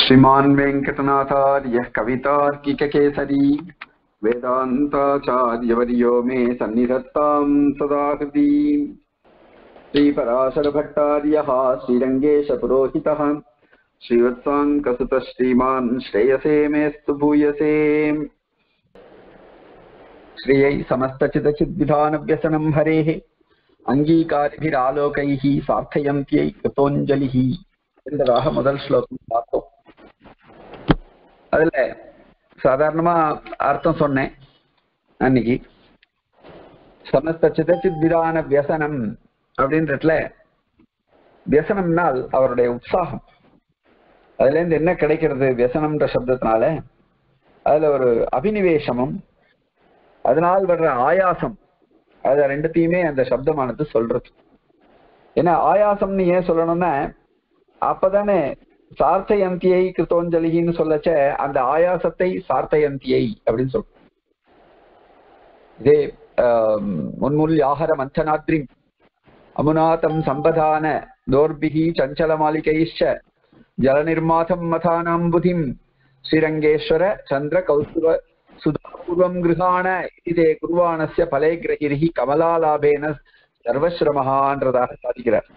श्रीमान वेंकटनाथार्य कवितार्किककेसरी वेदांताचार्यवर्यो मे सन्निधत्तां सदाकृतिं श्रीपराशरभट्टार्यः श्रीरङ्गेशपुरोहितः श्रीवत्साङ्कसुतः श्रीमान् श्रेयसे मेऽस्तु भूयसे। श्रियै समस्तचिदचिद्विधानव्यसनं हरेः अंगीकारिभिरालोकैः सार्थयन्त्यै कृतोञ्जलिः என்றதாக முதல் ஸ்லோகம் பார்த்தோம். அதுல சாதாரணமா அர்த்தம் சொன்னேன் அன்னைக்கு. சமஸ்தசிதசித்விதான வியசனம் அப்படின்றதுல வியசனம்னால் அவருடைய உற்சாகம். அதுல இருந்து என்ன கிடைக்கிறது வியசனம்ன்ற சப்தத்தினால? அதுல ஒரு அபிநிவேசமும் அதனால் வர்ற ஆயாசம், அது ரெண்டுத்தையுமே அந்த சப்தமானது சொல்றது. ஏன்னா ஆயாசம்னு ஏன் சொல்லணும்னா அப்பதானே சார்த்தயந்தியை கிருத்தோஞ்சலின்னு சொல்லச்ச அந்த ஆயாசத்தை சார்த்தயந்தியை அப்படின்னு சொல்ற. இதே முன்முல் யாகர மந்தநாத்ரி அமுனாதம் சம்பதான தோர்பிகி சஞ்சல மாளிகையிச்ச ஜல நிர்மாதம் மதானாம் புதிம் ஸ்ரீரங்கேஸ்வர சந்திர கௌஸ்துவ சுதாபூர்வம் கிருஹாண இதே குருவானஸ்ய பலே கிரகிரிஹி கமலாலாபேன சர்வஸ்ரமஹான்றதாக சாதிக்கிறார்.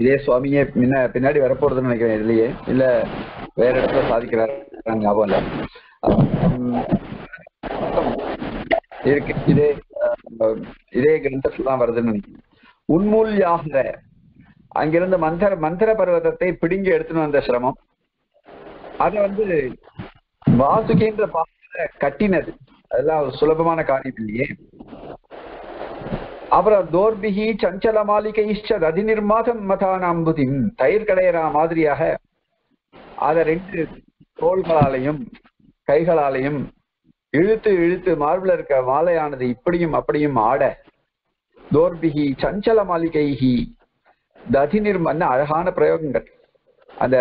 இதே சுவாமியே முன்ன பின்னாடி வரப்போறதுன்னு நினைக்கிறேன். இதுலயே இல்ல வேற இடத்துல சாதிக்கிறார் ஞாபகம் இல்ல இருக்கு. இதே இதே கிரந்தத்துல தான் வருதுன்னு நினைக்கிறேன். உண்மூல்யாக அங்கிருந்து மந்திர பர்வதத்தை பிடுங்கி எடுத்துன்னு வந்த சிரமம் அத வாசுகின்ற பாத்திர கட்டினது, அதெல்லாம் சுலபமான காரியம் இல்லையே. அப்புறம் தோர்பிகி சஞ்சல மாளிகையிச்ச ரதி நிர்மாதம் மதானாம்புதின் தயிர் கடையிற மாதிரியாக அதை ரெண்டு தோள்களாலையும் கைகளாலையும் இழுத்து இழுத்து மார்பில் இருக்க மாலையானது இப்படியும் அப்படியும் ஆட தோர்பிகி சஞ்சல மாளிகைகி ததி நிர்மான அழகான பிரயோகங்கள். அந்த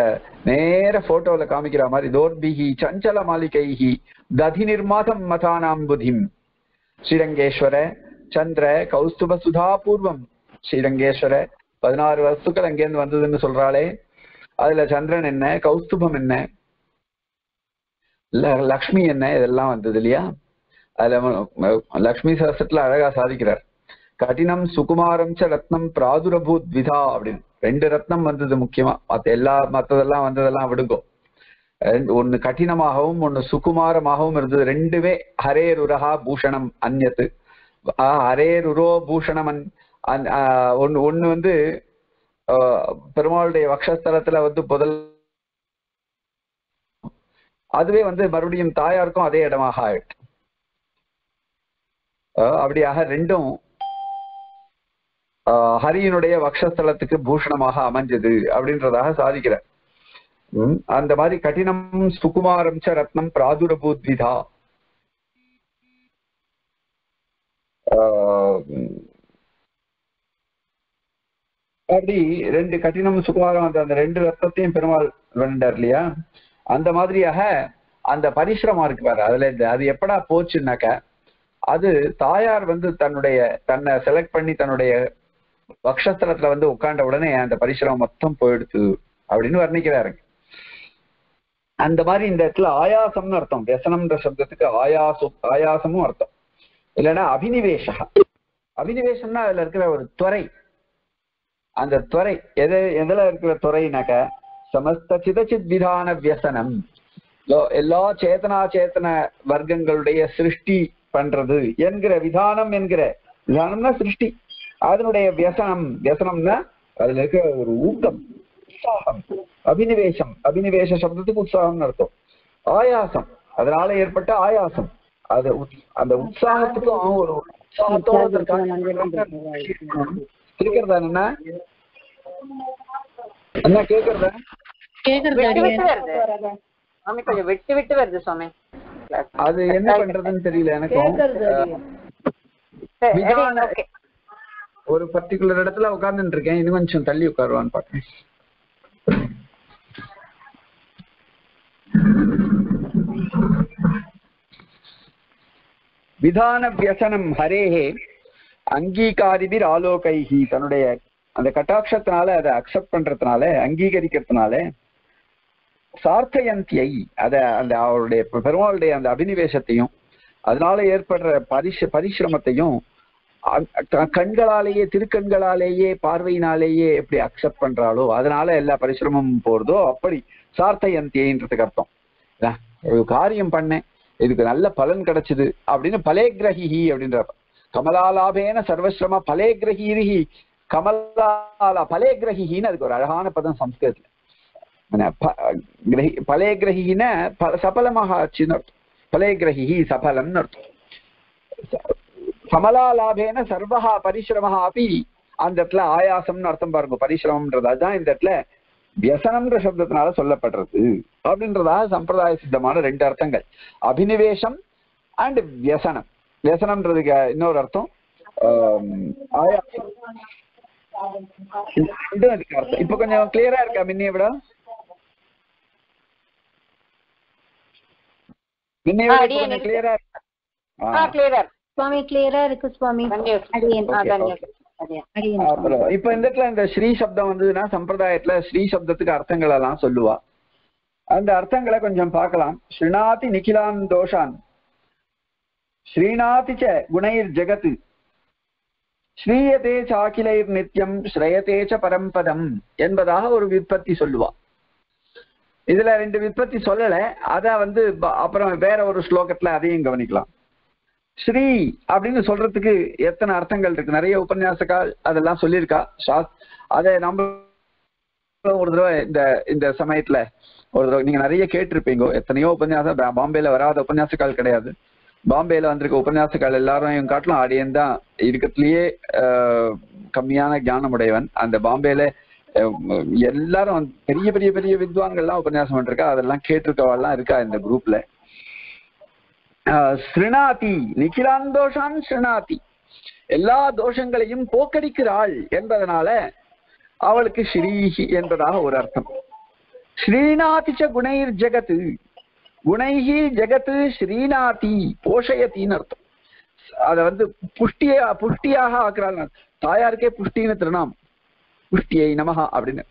நேர போட்டோல காமிக்கிற மாதிரி தோர்பிகி சஞ்சல மாளிகைகி ததி நிர்மாதம் மதானாம்புதின் ஸ்ரீரங்கேஸ்வர சந்திர கௌஸ்துப சுதா பூர்வம். ஸ்ரீரங்கேஸ்வர 16 வஸ்துக்கள் அங்கேருந்து வந்ததுன்னு சொல்றாளே, அதுல சந்திரன் என்ன, கௌஸ்துபம் என்ன, லக்ஷ்மி என்ன, இதெல்லாம் வந்தது இல்லையா. அதுல லக்ஷ்மி சாஸ்திரத்துல அழகா சாதிக்கிறார். கடினம் சுகுமாரம் ச ரத்னம் பிராதுரபூத் விதா அப்படின்னு ரெண்டு ரத்னம் வந்தது முக்கியமா. மற்றதெல்லாம் வந்ததெல்லாம் விடுங்கும். ஒண்ணு கடினமாகவும் ஒண்ணு சுகுமாரமாகவும் இருந்தது. ரெண்டுமே ஹரே ருரஹா பூஷணம் அந்நத்து அரே ருரோ பூஷணமன். ஒண்ணு பெருமாளுடைய வக்ஷஸ்தலத்துல புதல், அதுவே மறுபடியும் தாயாருக்கும் அதே இடமாக ஆயிட்டு. அப்படியாக ரெண்டும் ஹரியினுடைய வக்ஷஸ்தலத்துக்கு பூஷணமாக அமைஞ்சது அப்படின்றதாக சாதிக்கிறார். அந்த மாதிரி கடினம் சுகுமாரம் ச ரத்னம் பிராதுரபூத்விதா அப்படி ரெண்டு கடினம் சுகுமாரம் அந்த ரெண்டு ரத்தத்தையும் பெருமாள் வேண்டார் இல்லையா. அந்த மாதிரியாக அந்த பரிசிரமா இருக்கு பாரு. அதுல அது எப்படா போச்சுன்னாக்க, அது தாயார் தன்னை செலக்ட் பண்ணி தன்னுடைய வக்ஷஸ்தலத்துல உட்காண்ட உடனே அந்த பரிசிரமம் மொத்தம் போயிடுத்து அப்படின்னு வர்ணிக்கிறாருங்க. அந்த மாதிரி இந்த இடத்துல ஆயாசம்னு அர்த்தம். வியசனம்ன்ற சப்தத்துக்கு ஆயாசமும் அர்த்தம். இல்லைன்னா அபிநிவேஷ, அபிநிவேஷம்னா அதுல இருக்கிற ஒரு துறை. அந்த துறை எதுல இருக்கிற துறைனாக்க சமஸ்த சிதசித் விதான வியசனம். எல்லா சேத்தனாச்சேத்தன வர்க்கங்களுடைய சிருஷ்டி பண்றது என்கிற விதானம், விதானம்னா சிருஷ்டி, அதனுடைய வியசனம். வியசனம்னா அதுல இருக்கிற ஒரு ஊக்கம், உற்சாகம், அபிநிவேஷம். அபிநிவேஷ சப்தத்துக்கு உற்சாகம்னு அர்த்தம். ஆயாசம், அதனால ஏற்பட்ட ஆயாசம். அது அந்த உற்சாகத்துக்கும் ஒரு உற்சாகத்தோடு கேக்குறதா? என்ன கேக்குறதா? கொஞ்சம் விட்டு விட்டு வருது சுவாமி. அது என்ன பண்றதுன்னு தெரியல எனக்கு. ஒரு பர்டிகுலர் இடத்துல உட்கார்ந்துட்டு இருக்கேன். இன்னும் கொஞ்சம் தள்ளி உட்காருவான்னு பாக்கேன். விதான வியசனம் ஹரேஹே அங்கீகாரிபிர் ஆலோகைஹி, தன்னுடைய அந்த கட்டாட்சத்தினால அதை அக்செப்ட் பண்றதுனால, அங்கீகரிக்கிறதுனால சார்த்தயந்தியை அதை அந்த அவருடைய பெருமாளுடைய அந்த அபினிவேசத்தையும் அதனால ஏற்படுற பரிசிரமத்தையும் கண்களாலேயே திருக்கண்களாலேயே பார்வையினாலேயே எப்படி அக்செப்ட் பண்றாளோ அதனால எல்லா பரிசிரமும் போறதோ அப்படி சார்த்தயந்தியன்றதுக்கு அர்த்தம். ஒரு காரியம் பண்ணேன் இதுக்கு நல்ல பலன் கிடைச்சது அப்படின்னு பலேகிரகி அப்படின்ற கமலாலாபேன சர்வஸ்ரம பலேகிரகீரிகி கமலாலா பலேகிரகின்னு அதுக்கு ஒரு அழகான பதம் சம்ஸ்கிருதத்துல பலேகிரகின்னா சபலமாக ஆச்சுன்னு அர்த்தம். பலேகிரகி சபலம்னு அர்த்தம். கமலாலாபேன சர்வஹா பரிசிரமஹா அப்படி அந்த இடத்துல ஆயாசம்னு அர்த்தம் பாருங்க. பரிசிரமம்ன்றது அதுதான் இந்த இடத்துல வியசனம்ன்ற சப்தத்தினால சொல்லப்படுறது அப்படின்றதாக சம்பிரதாய சித்தமான ரெண்டு அர்த்தங்கள் அபினிவேஷம் அண்ட் வியசனம். வியசனம்ன்றதுக்கு இன்னொரு அர்த்தம் ஆயாசம். இப்ப கொஞ்சம் கிளியரா இருக்கா மின்னைய விட? இப்ப இந்த இடத்துல இந்த ஸ்ரீ சப்தம் வந்ததுன்னா சம்பிரதாயத்துல ஸ்ரீ சப்தத்துக்கு அர்த்தங்கள் எல்லாம் சொல்லுவா. அந்த அர்த்தங்களை கொஞ்சம் பார்க்கலாம். ஸ்ரீநாதி நிகிலான் தோஷான் ஸ்ரீநாதி ச குணைர் ஜெகத் ஸ்ரீயதே சாக்கிலைர் நித்யம் ஸ்ரயதே ச பரம்பதம் என்பதாக ஒரு விற்பத்தி சொல்லுவா. இதுல ரெண்டு விற்பத்தி சொல்லல, அத அப்புறம் வேற ஒரு ஸ்லோகத்துல அதையும் கவனிக்கலாம். ஸ்ரீ அப்படின்னு சொல்றதுக்கு எத்தனை அர்த்தங்கள் இருக்கு, நிறைய உபன்யாசக்கா அதெல்லாம் சொல்லியிருக்கா. அதை நம்ம ஒரு தடவை இந்த இந்த சமயத்துல ஒரு தடவை நீங்க நிறைய கேட்டிருப்பீங்க. எத்தனையோ உபன்யாசம், பாம்பேல வராத உபன்யாசக்கால் கிடையாது. பாம்பேல வந்திருக்க உபன்யாசக்கால் எல்லாரையும் காட்டிலும் ஆடியன் தான் இருக்கிறதுலயே கம்மியான ஞானமுடையவன். அந்த பாம்பேல எல்லாரும் பெரிய பெரிய பெரிய வித்வான்கள்லாம் உபன்யாசம் பண்ணிருக்கா, அதெல்லாம் கேட்டிருக்கவாலாம் இருக்கா இந்த குரூப்ல. ஸ்ரீநாதி நிகிலான் தோஷான் ஸ்ரீநாதி எல்லா தோஷங்களையும் போக்கடிக்கிறாள் என்பதனால அவளுக்கு ஸ்ரீஹி என்பதாக ஒரு அர்த்தம். ஸ்ரீநாதிச்ச குணைர் ஜெகத்து குணைஹி ஜெகத்து ஸ்ரீநாதி போஷயத்தின்னு அர்த்தம். அதை புஷ்டியாக ஆக்குறாள். தாயாருக்கே புஷ்டின்னு திருநாம், புஷ்டியை நமஹா அப்படின்னு.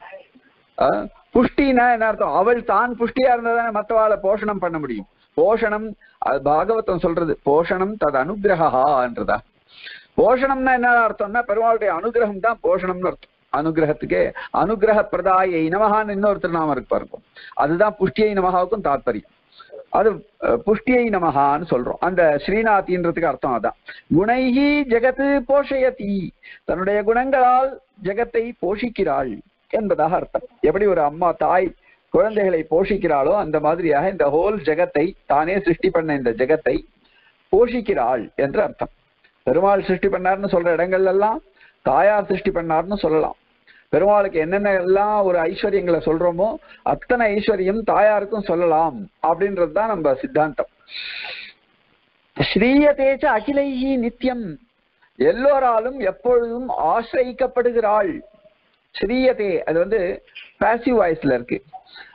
புஷ்டினா என்ன அர்த்தம்? அவள் தான் புஷ்டியா இருந்ததானே மற்றவாளை போஷணம் பண்ண முடியும். போஷணம் பாகவதம் சொல்றது போஷணம் தது அனுகிரகான்றதா. போஷணம்னா என்ன அர்த்தம்னா பெருமாளுடைய அனுகிரகம் தான் போஷணம்னு அர்த்தம். அனுகிரகத்துக்கே அனுகிரக பிரதாயை நமஹான்னு இன்னொருத்தர் நாம இருக்கு பாருங்க. அதுதான் புஷ்டியை நமஹாவுக்கும் தாற்பயம். அது புஷ்டியை நமஹான்னு சொல்றோம். அந்த ஸ்ரீநாதின்றதுக்கு அர்த்தம் அதான். குணைஹி ஜெகத்து போஷயதி தன்னுடைய குணங்களால் ஜெகத்தை போஷிக்கிறாள் என்பதாக அர்த்தம். எப்படி ஒரு அம்மா தாய் குழந்தைகளை போஷிக்கிறாளோ அந்த மாதிரியாக இந்த ஹோல் ஜெகத்தை தானே சிருஷ்டி பண்ண இந்த ஜெகத்தை போஷிக்கிறாள் என்று அர்த்தம். பெருமாள் சிருஷ்டி பண்ணார்னு சொல்ற இடங்கள் எல்லாம் தாயார் சிருஷ்டி பண்ணார்னு சொல்லலாம். பெருமாளுக்கு என்னென்ன எல்லாம் ஒரு ஐஸ்வர்யங்களை சொல்றோமோ அத்தனை ஐஸ்வர்யம் தாயாருக்கும் சொல்லலாம் அப்படின்றது தான் நம்ம சித்தாந்தம். ஸ்ரீயதேச்ச அகிலைஹி நித்தியம் எல்லோராலும் எப்பொழுதும் ஆசிரியிக்கப்படுகிறாள். ஸ்ரீயதே அது பாசிவ் வாய்ஸ்ல இருக்கு.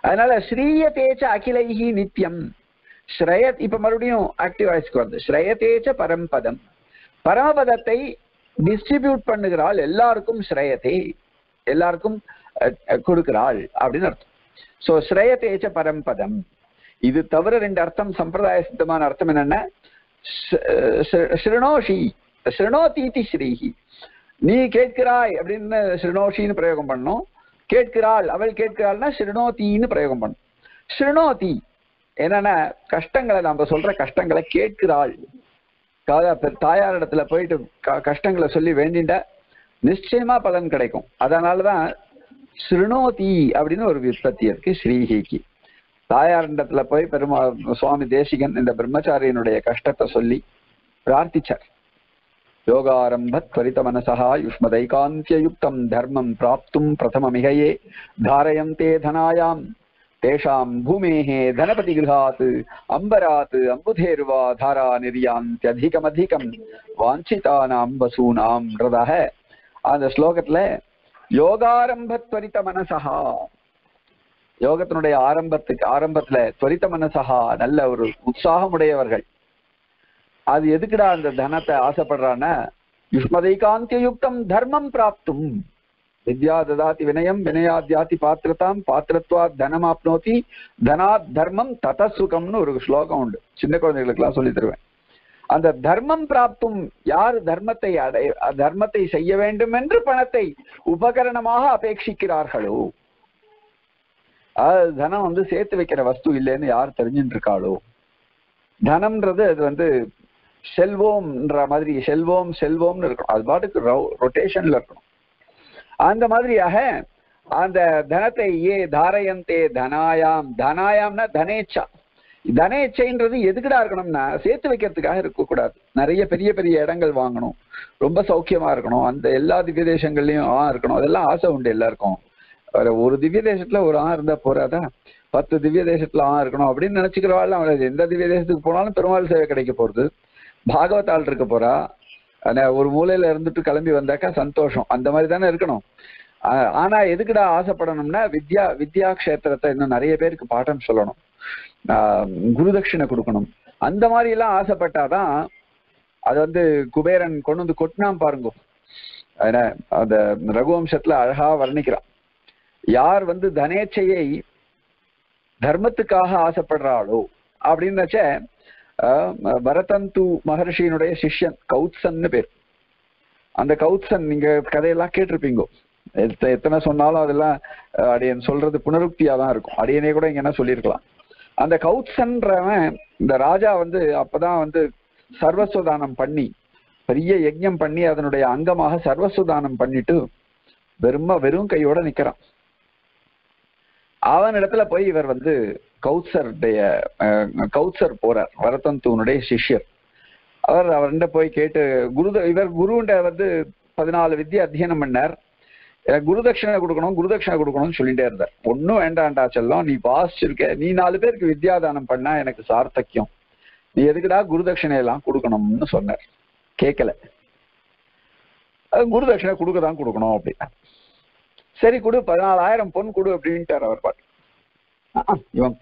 அதனால ஸ்ரீயதேச்ச அகிலைஹி நித்தியம் ஸ்ரயத் இப்ப மறுபடியும் ஆக்டிவ் வாய்ஸ்க்கு வருது. ஸ்ரயதேச்ச பரம்பதம் பரமபதத்தை டிஸ்ட்ரிபியூட் பண்ணுகிறாள். எல்லாருக்கும் ஸ்ரயதே எல்லாருக்கும் கொடுக்கிறாள் அப்படின்னு அர்த்தம். சோ ஸ்ரயதேச்ச பரம்பதம். இது தவிர ரெண்டு அர்த்தம் சம்பிரதாய சித்தமான அர்த்தம் என்னன்னா ஸ்ருணோஷி ஸ்ருணோதீதி ஸ்ரீஹி நீ கேட்கிறாய் அப்படின்னு ஸ்ருணோஷின்னு பிரயோகம் பண்ணும். கேட்கிறாள் அவள் கேட்கிறாள்னா ஸ்ருணோதின்னு பிரயோகம் பண்ணும். ஸ்ருணோதி என்னன்னா கஷ்டங்களை நம்ம சொல்ற கஷ்டங்களை கேட்கிறாள். தாயார் இடத்துல போயிட்டு கஷ்டங்களை சொல்லி வேண்டிட்ட நிச்சயமா பலன் கிடைக்கும். அதனாலதான் ஸ்ருணோதி அப்படின்னு ஒரு விற்பத்தி இருக்கு ஸ்ரீஹிக்கு. தாயாரிடத்துல போய் சுவாமி தேசிகன் இந்த பிரம்மச்சாரியனுடைய கஷ்டத்தை சொல்லி பிரார்த்திச்சார். யோகாரம்ப துவரித மனசா யுஷ்மதைகாந்தியயுக்தம் தர்மம் பிராப்தும் பிரதமமிகையே தாரயம் தே தனாயாம் தேஷாம் பூமேஹே தனபதி கிருஹாத் அம்பராத் அம்புதேர்வா தாரா நிர்யாந்தியதிகமதிகம் வாஞ்சிதானாம் வசூனாம்ன்றதாக அந்த ஸ்லோகத்துல யோகாரம்ப துவரித மனசா யோகத்தினுடைய ஆரம்பத்துல துவரித மனசா நல்ல ஒரு உற்சாகமுடையவர்கள். அது எதுக்குடா அந்த தனத்தை ஆசைப்படுறான்னா யுஷ்மதைகாந்தியுக்தம் தர்மம் பிராப்தும் विद्या ददाति विनयं विनयाद्याति पात्रतां पात्रत्वात् धनमाप्नोति धनात् धर्मं ततः सुखं नु और श्लोकम उंडु चिन्न कुंडलुक्कु सोल्ली तरुवेन அந்த தர்மம் प्राप्तुம் யார் தர்மத்தை தர்மத்தை செய்ய வேண்டும் என்று பணத்தை உபகரணமாக அபேக்ஷிக்கிறார்களோ தனம் வந்து சேர்த்து வைக்கிற வஸ்து இல்லைன்னு யார் தெரிஞ்சிருக்காளோ தனம்ன்றது அது வந்து செல்வம்ன்ற மாதிரி செல்வம் செல்வம்னு இருக்கணும் அது பாட்டுக்கு ரொட்டேஷன்ல இருக்கணும் அந்த மாதிரியாக அந்த தனத்தை ஏ தாரயந்தே தனாயாம் தனாயாம்னா தனேச்சா தனேச்சைன்றது எதுக்குடா இருக்கணும்னா சேர்த்து வைக்கிறதுக்காக இருக்கக்கூடாது நிறைய பெரிய பெரிய இடங்கள் வாங்கணும் ரொம்ப சௌக்கியமா இருக்கணும் அந்த எல்லா திவ்ய தேசங்கள்லையும் இருக்கணும் அதெல்லாம் ஆசை உண்டு எல்லாருக்கும் ஒரு திவ்ய தேசத்துல ஒரு இருந்தா போறாதா 10 திவ்ய தேசத்துல இருக்கணும் அப்படின்னு நினைச்சுக்கிறவாள் அவளை எந்த திவ்ய தேசத்துக்கு போனாலும் பெருமாள் சேவை கிடைக்க போறது பாகவதால் இருக்க போறா ஆனா ஒரு மூலையில இருந்துட்டு கிளம்பி வந்தாக்கா சந்தோஷம் அந்த மாதிரி தானே இருக்கணும் ஆனா எதுக்குடா ஆசைப்படணும்னா வித்யா வித்யா கஷேத்திரத்தை இன்னும் நிறைய பேருக்கு பாடம் சொல்லணும் குருதட்சிணை கொடுக்கணும் அந்த மாதிரி எல்லாம் ஆசைப்பட்டாதான் அது வந்து குபேரன் கொண்டு வந்து கொட்டினான் பாருங்க அந்த ரகுவம்சத்துல அழகா வர்ணிக்கிறான் யார் வந்து தனேச்சையை தர்மத்துக்காக ஆசைப்படுறாளோ அப்படின்னாச்ச பரதந்து மகர்ஷியினுடைய சிஷ்யன் கௌத்சன்னு பேர் அந்த கௌத்சன் நீங்க கதையெல்லாம் கேட்டிருப்பீங்கோ எத்தனை சொன்னாலும் அதெல்லாம் அடியன் சொல்றது புனருக்தியா தான் இருக்கும் அடியனே கூட இங்க என்ன சொல்லியிருக்கலாம் அந்த கௌத்சன்றவன் இந்த ராஜா வந்து அப்பதான் வந்து சர்வஸ்வதானம் பண்ணி பெரிய யஜ்ஞம் பண்ணி அதனுடைய அங்கமாக சர்வஸ்வதானம் பண்ணிட்டு வெறும் கையோட நிக்கிறான் அவன் இடத்துல போய் இவர் வந்து கௌத்சர் போறார் வரதந்தூனுடைய சிஷ்யர் அவர் அவர்கிட்ட போய் கேட்டு இவர் குருண்ட வந்து 14 வித்தியை அத்தியனம் பண்ணார் குருதட்சிணை கொடுக்கணும்னு சொல்லிட்டே இருந்தார் ஒன்னும் வேண்டாண்டா செல்லம் நீ வாசிச்சிருக்க நீ 4 பேருக்கு வித்யாதானம் பண்ணா எனக்கு சார்த்தக்கியம் நீ எதுக்குடா குருதட்சிணை எல்லாம் கொடுக்கணும்னு சொன்னார் கேட்கல குருதட்சிணை கொடுக்கதான் கொடுக்கணும் அப்படின்னா சரி கொடு 14,000 பொன் கொடு அப்படின்ட்டார் அவர் பாட்டு இவன்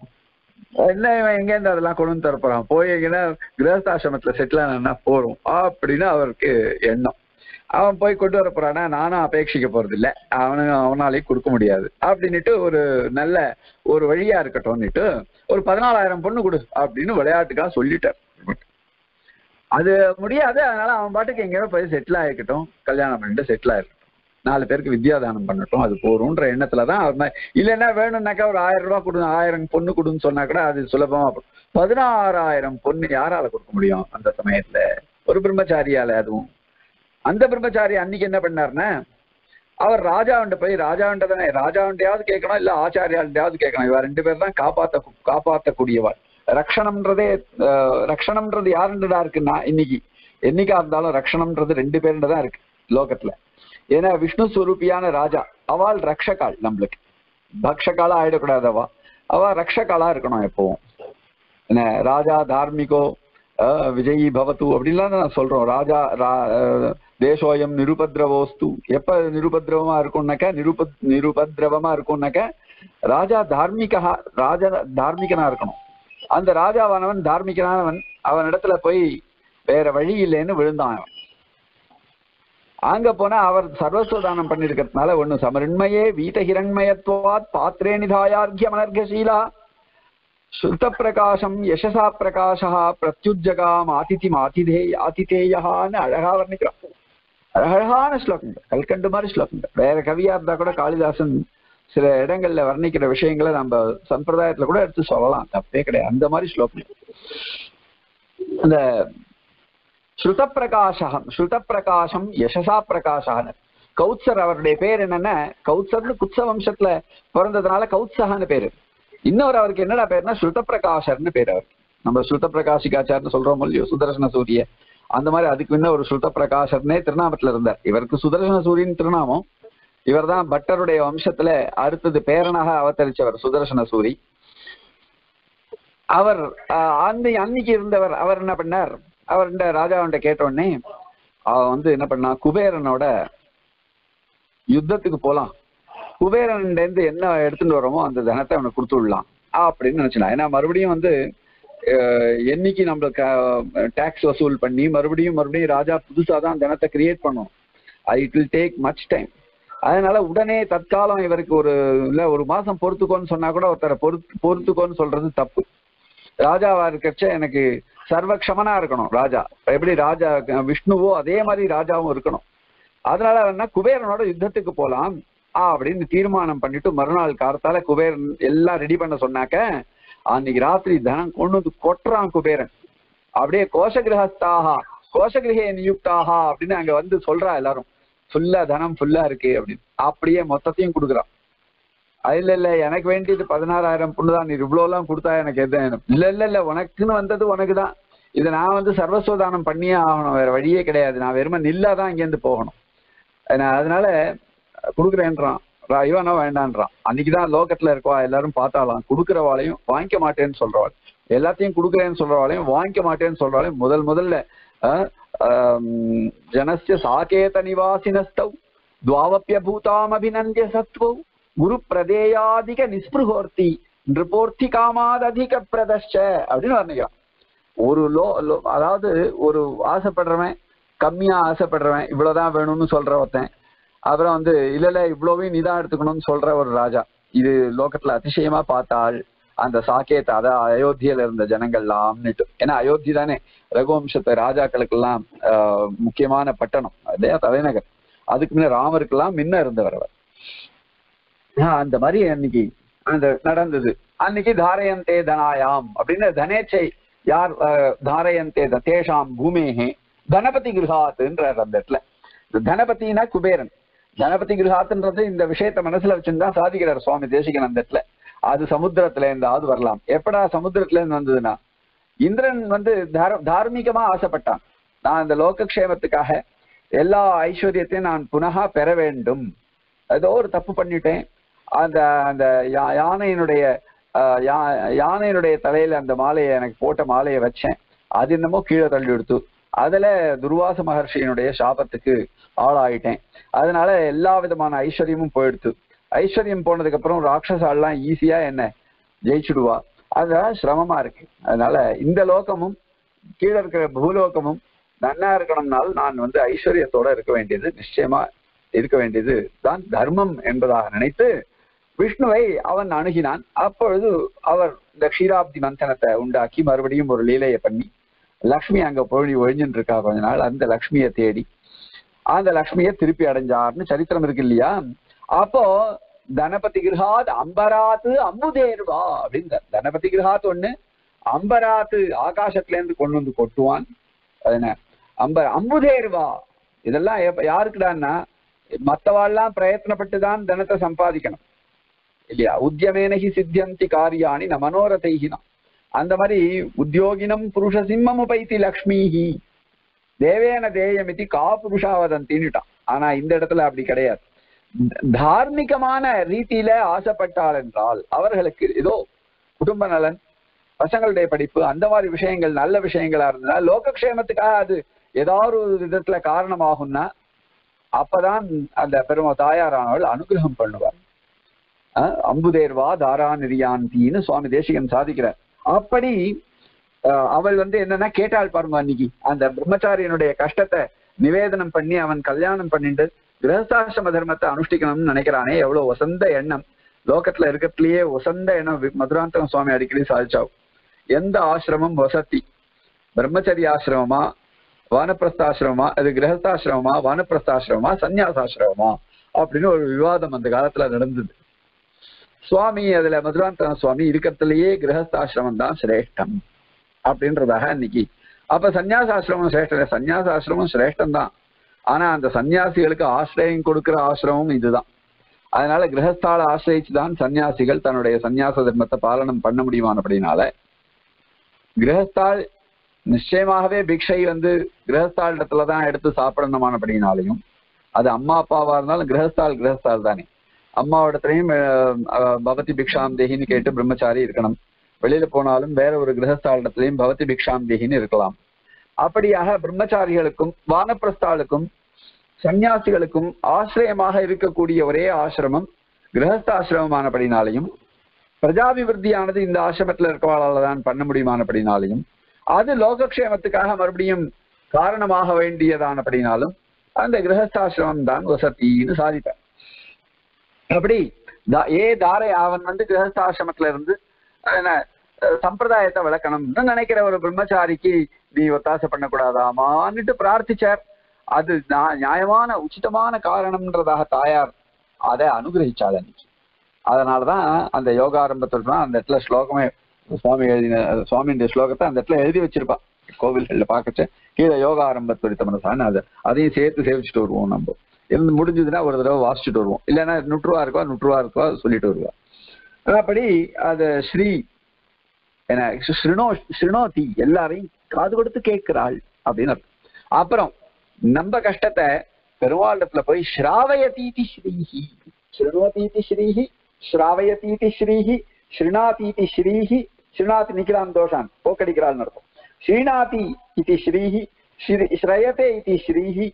என்ன இவன் எங்கேருந்து அதெல்லாம் கொண்டு தரப்போறான் போய் எங்கன்னா கிரகஸ்தாசிரமத்துல செட்டில் ஆனா போறோம் அப்படின்னு அவருக்கு எண்ணம் அவன் போய் கொண்டு வர போறானா நானும் அபேட்சிக்க போறது இல்லை அவனாலே கொடுக்க முடியாது அப்படின்னுட்டு ஒரு நல்ல ஒரு வழியா இருக்கட்டும்னுட்டு ஒரு 14,000 பொண்ணு கொடு அப்படின்னு விளையாட்டுக்காக சொல்லிட்டார் அது முடியாது அதனால அவன் பாட்டுக்கு எங்கேயோ போய் செட்டில் ஆகிக்கட்டும் கல்யாணம் பண்ணிட்டு செட்டில் ஆயிருக்கட்டும் 4 பேருக்கு வித்யாதானம் பண்ணட்டும் அது போறோம்ன்ற எண்ணத்துலதான் அவர் இல்லைன்னா வேணும்னாக்கா ஒரு 1000 ரூபாய் கொடு 1000 பொண்ணு கொடுன்னு சொன்னா கூட அது சுலபமா 16,000 பொண்ணு யாரால கொடுக்க முடியும் அந்த சமயத்துல ஒரு பிரம்மச்சாரியால அதுவும் அந்த பிரம்மச்சாரி அன்னைக்கு என்ன பண்ணாருன்னா அவர் ராஜாவண்ட போய் ராஜாவண்டதானே ராஜாவண்டையாவது கேட்கணும் இல்ல ஆச்சாரியாள்டையாவது கேட்கணும் இவ 2 பேர் தான் காப்பாற்றக்கூடியவாள் ரக்ஷணம்ன்றது யாருன்றதா இருக்குன்னா என்னைக்கா இருந்தாலும் ரக்ஷணம்ன்றது 2 பேருண்ட தான் இருக்கு லோகத்துல ஏன்னா விஷ்ணு ஸ்வரூபியான ராஜா அவள் ரக்ஷகாள் நம்மளுக்கு பக்ஷகாலா ஆயிடக்கூடாதவா அவள் ரக்ஷகாலா இருக்கணும் எப்பவும் என்ன ராஜா தார்மிகோ விஜயி பவது அப்படின்லாம் நான் சொல்றோம் ராஜா தேசோயம் நிருபத்ரவோஸ்து எப்ப நிருபத்ரவமா இருக்கும்னாக்கா நிருபத்ரவமா இருக்கும்னாக்கா ராஜா தார்மிகா ராஜா தார்மிகனா இருக்கணும் அந்த ராஜாவானவன் தார்மிகனானவன் அவன் இடத்துல போய் வேற வழி இல்லைன்னு விழுந்தான் அங்க போனா அவர் சர்வஸ்வதானம் பண்ணிருக்கிறதுனால ஒண்ணு சமரிண்மயே வீத ஹிரண்மயத்வாத் பாத்திரே நிதாயார்க்ய மனர்கசீலா சுத்த பிரகாசம் யசசா பிரகாசா பிரத்யுஜகாம் ஆதிதேயான்னு அழகா வர்ணிக்கிறான் அழகான ஸ்லோகம் கல்கண்டு மாதிரி ஸ்லோகம் வேற கவியா இருந்தா கூட காளிதாசன் சில இடங்கள்ல வர்ணிக்கிற விஷயங்களை நம்ம சம்பிரதாயத்துல கூட எடுத்து சொல்லலாம் தப்பே கிடையாது அந்த மாதிரி ஸ்லோகம் அந்த ஸ்ருத பிரகாசம் யசசா பிரகாசான்னு கௌத்சர் அவருடைய பேர் என்னன்னா கௌத்சர்னு குத்ச வம்சத்துல பிறந்ததுனால கௌத்சகான்னு பேரு இன்னொரு அவருக்கு என்னடா பேருன்னா ஸ்ருத பிரகாஷர்னு பேர் அவருக்கு நம்ம ஸ்ருத பிரகாஷிகாச்சார்னு சொல்றோம் இல்லையோ சுதர்சன சூரிய அந்த மாதிரி அதுக்கு முன்ன ஒரு ஸ்ருத பிரகாஷர்னே திருநாமத்துல இருந்தார் இவருக்கு சுதர்சன சூரியன் திருநாமம் இவர் தான் பட்டருடைய வம்சத்துல அடுத்தது பேரனாக அவதரிச்சவர் சுதர்சன சூரி அவர் அன்னைக்கு இருந்தவர் அவர் என்ன பண்ணார் அவர் இந்த ராஜாவன்ட்ட கேட்டோடனே அவன் வந்து என்ன பண்ணா குபேரனோட யுத்தத்துக்கு போலாம் குபேரன் இருந்து என்ன எடுத்துட்டு வரோமோ அந்த தனத்தை அவனுக்கு கொடுத்து விடலாம் அப்படின்னு நினைச்சினா ஏன்னா மறுபடியும் வந்து என்னைக்கு நம்மளுக்கு டாக்ஸ் வசூல் பண்ணி மறுபடியும் ராஜா புதுசாதான் தனத்தை கிரியேட் பண்ணும் it will take much time அதனால உடனே தற்காலம் இவருக்கு ஒரு இல்ல ஒரு மாசம் பொறுத்துக்கோன்னு சொன்னா கூட ஒருத்தரை பொறுத்துக்கோன்னு சொல்றது தப்பு. ராஜாவா இருக்கச்ச எனக்கு சர்வக்ஷமனா இருக்கணும். ராஜா எப்படி ராஜா விஷ்ணுவோ அதே மாதிரி ராஜாவும் இருக்கணும். அதனால என்ன குபேரனோட யுத்தத்துக்கு போலாம் அப்படின்னு தீர்மானம் பண்ணிட்டு மறுநாள் கார்த்தால குபேரன் எல்லாம் ரெடி பண்ண சொன்னாக்க அன்னைக்கு ராத்திரி தனம் கொண்டு வந்து கொட்டுறான் குபேரன். அப்படியே கோஷகிரகஸ்தாக கோஷகிரகே நியுக்தாக அப்படின்னு அங்க வந்து சொல்றா. எல்லாரும் ஃபுல்லா தனம் ஃபுல்லா இருக்கு அப்படின்னு அப்படியே மொத்தத்தையும் கொடுக்குறான். இல்ல இல்ல எனக்கு வேண்டியது 16,000 பொண்ணுதான், நீ இவ்வளோ எல்லாம் கொடுத்தா எனக்கு எது? இல்ல இல்ல இல்ல உனக்குன்னு வந்தது உனக்குதான், இதை நான் வந்து சர்வஸ்வதானம் பண்ணியே ஆகணும், வேற வழியே கிடையாது, நான் வெறுமை நில்லாதான் இங்கேருந்து போகணும், அதனால கொடுக்குறேன்றான். இவனோ வேண்டான்றான். அன்னைக்குதான் லோகத்துல இருக்கவா எல்லாரும் பார்த்தாலாம், கொடுக்குறவாளையும் வாங்கிக்க மாட்டேன்னு சொல்றவாள், எல்லாத்தையும் கொடுக்குறேன்னு சொல்றவாளையும் வாங்கிக்க மாட்டேன்னு சொல்றவாளையும் முதல்ல ஜனசிய சாகேத நிவாசினஸ்தவ் துவாவப்பிய பூதாம் அபிநந்திய சத்வவ் குரு பிரதேயாதிக நிஸ்பிருகோர்த்தி நிருபோர்த்தி காமாததிக பிரதஷ அப்படின்னு வர்ணிக்கிறான். ஒரு அதாவது ஒரு ஆசைப்படுறவன், கம்மியா ஆசைப்படுறவன், இவ்வளவுதான் வேணும்னு சொல்ற ஒருத்தன், அப்புறம் வந்து இல்ல இல்ல இவ்வளவையும் நீதான் எடுத்துக்கணும்னு சொல்ற ஒரு ராஜா. இது லோகத்துல அதிசயமா பார்த்தாள் அந்த சாக்கேத்த, அதான் அயோத்தியில இருந்த ஜனங்கள்லாம்னுட்டு. ஏன்னா அயோத்தி தானே ரகுவம்சத்தை ராஜாக்களுக்கெல்லாம் முக்கியமான பட்டணம், அதே தலைநகர். அதுக்கு முன்ன ராமருக்கெல்லாம் முன்ன இருந்தவர். அந்த மாதிரி அன்னைக்கு அந்த நடந்தது. அன்னைக்கு தாரயந்தே தனாயாம் அப்படின்னு தனேச்சை யார் தாரயந்தே தேஷாம் பூமேகே தனபதி கிருஹாத்துன்றார் அந்த இடத்துல. தனபதினா குபேரன். தனபதி கிருஹாத்துன்றது இந்த விஷயத்த மனசுல வச்சுதான் சாதிக்கிறார் சுவாமி தேசிகன் அந்த இடத்துல. அது சமுத்திரத்துல இருந்தாவது வரலாம். எப்படா சமுத்திரத்துல இருந்து வந்ததுன்னா, இந்திரன் வந்து தார்மீகமா ஆசைப்பட்டான், நான் இந்த லோகக்ஷேமத்துக்காக எல்லா ஐஸ்வர்யத்தையும் நான் புனகா பெற வேண்டும், ஏதோ ஒரு தப்பு பண்ணிட்டேன், அந்த அந்த யானையினுடைய தலையில அந்த மாலையை எனக்கு போட்ட மாலையை வச்சேன், அது என்னமோ கீழே தள்ளி எடுத்து அதுல துர்வாச மகர்ஷியினுடைய சாபத்துக்கு ஆளாயிட்டேன், அதனால எல்லா விதமான ஐஸ்வர்யமும் போயிடுத்து. ஐஸ்வர்யம் போனதுக்கு அப்புறம் ராட்சசாலெல்லாம் ஈஸியா என்ன ஜெயிச்சுடுவா, அதனால சிரமமா இருக்கு. அதனால இந்த லோகமும் கீழே இருக்கிற பூலோகமும் நன்னா இருக்கணும்னாலும் நான் வந்து ஐஸ்வர்யத்தோட இருக்க வேண்டியது, நிச்சயமா இருக்க வேண்டியது தான் தர்மம் என்பதாக நினைத்து விஷ்ணுவை அவன் அணுகினான். அப்பொழுது அவர் இந்த க்ஷீராப்தி மந்தனத்தை உண்டாக்கி மறுபடியும் ஒரு லீலையை பண்ணி, லக்ஷ்மி அங்க போய் ஒழிஞ்சுட்டு இருக்கா கொஞ்ச நாள், அந்த லக்ஷ்மியை தேடி அந்த லக்ஷ்மியை திருப்பி அடைஞ்சார்னு சரித்திரம் இருக்கு இல்லையா. அப்போ தனபதி கிருஹாத் அம்பராத்து அம்புதேர்வா அப்படின்னு, தனபதி கிருஹாத் ஒண்ணு, அம்பராத்து ஆகாசத்துல இருந்து கொண்டு வந்து கொட்டுவான், அம்புதேர்வா இதெல்லாம் யாருக்குடான்னா மத்தவாள்லாம் பிரயத்தனப்பட்டுதான் தனத்தை சம்பாதிக்கணும் இல்லையா. உத்தியமேனகி சித்தியந்தி காரியாணி ந மனோரதைகினா, அந்த மாதிரி உத்தியோகினம் புருஷசிம்மம் உபைத்தி லக்ஷ்மிஹி தேவேன தேயமிதி கா புருஷாவதன் தீண்டுட்டான். ஆனா இந்த இடத்துல அப்படி கிடையாது. தார்மீகமான ரீதியில ஆசைப்பட்டாள் என்றால் அவர்களுக்கு ஏதோ குடும்ப நலன், பசங்களுடைய படிப்பு, அந்த மாதிரி விஷயங்கள் நல்ல விஷயங்களா இருந்ததுன்னா லோகக்ஷேமத்துக்காக அது ஏதாவது ஒரு விதத்துல காரணமாகும்னா அப்பதான் அந்த பெரும தாயாரானவள் அனுகிரகம் பண்ணுவார். அம்புதேர்வா தாரா நிரியாந்தின்னு சுவாமி தேசிகன் சாதிக்கிறார். அப்படி அவள் வந்து என்னன்னா கேட்டாள் பாருங்க, அன்னைக்கு அந்த பிரம்மச்சாரியனுடைய கஷ்டத்தை நிவேதனம் பண்ணி அவன் கல்யாணம் பண்ணிட்டு கிரகஸ்தாசிரம தர்மத்தை அனுஷ்டிக்கணும்னு நினைக்கிறானே, எவ்வளவு உசந்த எண்ணம், லோகத்துல இருக்கிறதுலயே உசந்த எண்ணம். மதுராந்தகம் சுவாமி அடிக்கடி சாதிச்சாவும், எந்த ஆசிரமம் வசதி, பிரம்மச்சரிய ஆசிரமமா வானப்பிரஸ்தாசிரமமா, அது கிரகஸ்தாசிரமமா வானப்பிரஸ்தாசிரமமா சன்னியாசாசிரமமா அப்படின்னு ஒரு விவாதம் அந்த காலத்துல நடந்தது. சுவாமி அதுல மதுராந்தகம் சுவாமி இருக்கிறதுலயே கிரகஸ்தாசிரமம் தான் சிரேஷ்டம் அப்படின்றதாக அன்னைக்கு. அப்ப சன்னியாசாசிரமம் சிரேஷ்டம், சன்னியாசாசிரமம் சிரேஷ்டம் தான், ஆனா அந்த சன்னியாசிகளுக்கு ஆசிரியம் கொடுக்குற ஆசிரமம் இதுதான். அதனால கிரகஸ்தால ஆசிரியிச்சுதான் சன்னியாசிகள் தன்னுடைய சன்னியாச தர்மத்தை பாலனம் பண்ண முடியுமான அப்படின்னால கிரகஸ்தால் நிச்சயமாகவே பிக்ஷை வந்து கிரகஸ்தால் இடத்துலதான் எடுத்து சாப்பிடணுமான அப்படின்னாலையும், அது அம்மா அப்பாவா இருந்தாலும் கிரகஸ்தால் கிரகஸ்தால் தானே, அம்மாவிடத்துலையும் பவதி பிக்ஷாம் தேகின்னு கேட்டு பிரம்மச்சாரி இருக்கணும், வெளியில போனாலும் வேற ஒரு கிரகஸ்தாலிடத்திலையும் பவதி பிக்ஷாம் தேகின்னு இருக்கலாம். அப்படியாக பிரம்மச்சாரிகளுக்கும் வானப்பிரஸ்தாளுக்கும் சன்னியாசிகளுக்கும் ஆசிரியமாக இருக்கக்கூடிய ஒரே ஆசிரமம் கிரகஸ்தாசிரமமானபடினாலையும், பிரஜாபிவிருத்தியானது இந்த ஆசிரமத்துல இருக்கவாளால தான் பண்ண முடியுமானபடினாலையும், அது லோகக்ஷேமத்துக்காக மறுபடியும் காரணமாக வேண்டியதானபடினாலும் அந்த கிரகஸ்தாசிரமம் தான் வசத்தின்னு சாதித்தார். அப்படி தாரை அவன் வந்து கிரகஸ்தாசிரமத்துல இருந்து சம்பிரதாயத்தை விளக்கணும்னு நினைக்கிற ஒரு பிரம்மச்சாரிக்கு நீ ஒத்தாசை பண்ணக்கூடாதாமான்னுட்டு பிரார்த்திச்சார். அது நியாயமான உச்சிதமான காரணம்ன்றதாக தாயார் அதை அனுகிரகிச்சாள் அன்னைக்கு. அதனாலதான் அந்த யோகாரம்பத்துல அந்த இடத்துல ஸ்லோகமே சுவாமி எழுதின சுவாமியுடைய ஸ்லோகத்தை அந்த இடத்துல எழுதி வச்சிருப்பா. கோவில்கள்ல பாக்கச்ச கீழே யோகாரம்பத்தொழித்தமனசான்னு அதை அதையும் சேர்த்து சேவிச்சுட்டு வருவோம். நம்ம இருந்து முடிஞ்சதுன்னா ஒரு தடவை வாசிச்சுட்டு வருவோம், இல்லைன்னா 100 ரூபா இருக்கா 100 ரூபா இருக்கா சொல்லிட்டு வருவா. அப்படி அது ஸ்ரீ என்ன ஸ்ரீனோதி எல்லாரையும் காது கொடுத்து கேட்கிறாள் அப்படின்னு அர்த்தம். அப்புறம் நம்ம கஷ்டத்தை பெருமாளத்துல போய் ஸ்ராவயதீதி ஸ்ரீஹி ஸ்ரீனோதீதி ஸ்ரீஹி ஸ்ராவயதீதி ஸ்ரீஹி ஸ்ரீநாதீதி ஸ்ரீஹி ஸ்ரீநாத் நிக்கிறான் தோஷான் போக்கடிக்கிறாள்னு அர்த்தம். ஸ்ரீநாதி இது ஸ்ரீஹி ஸ்ரயதே இது ஸ்ரீஹி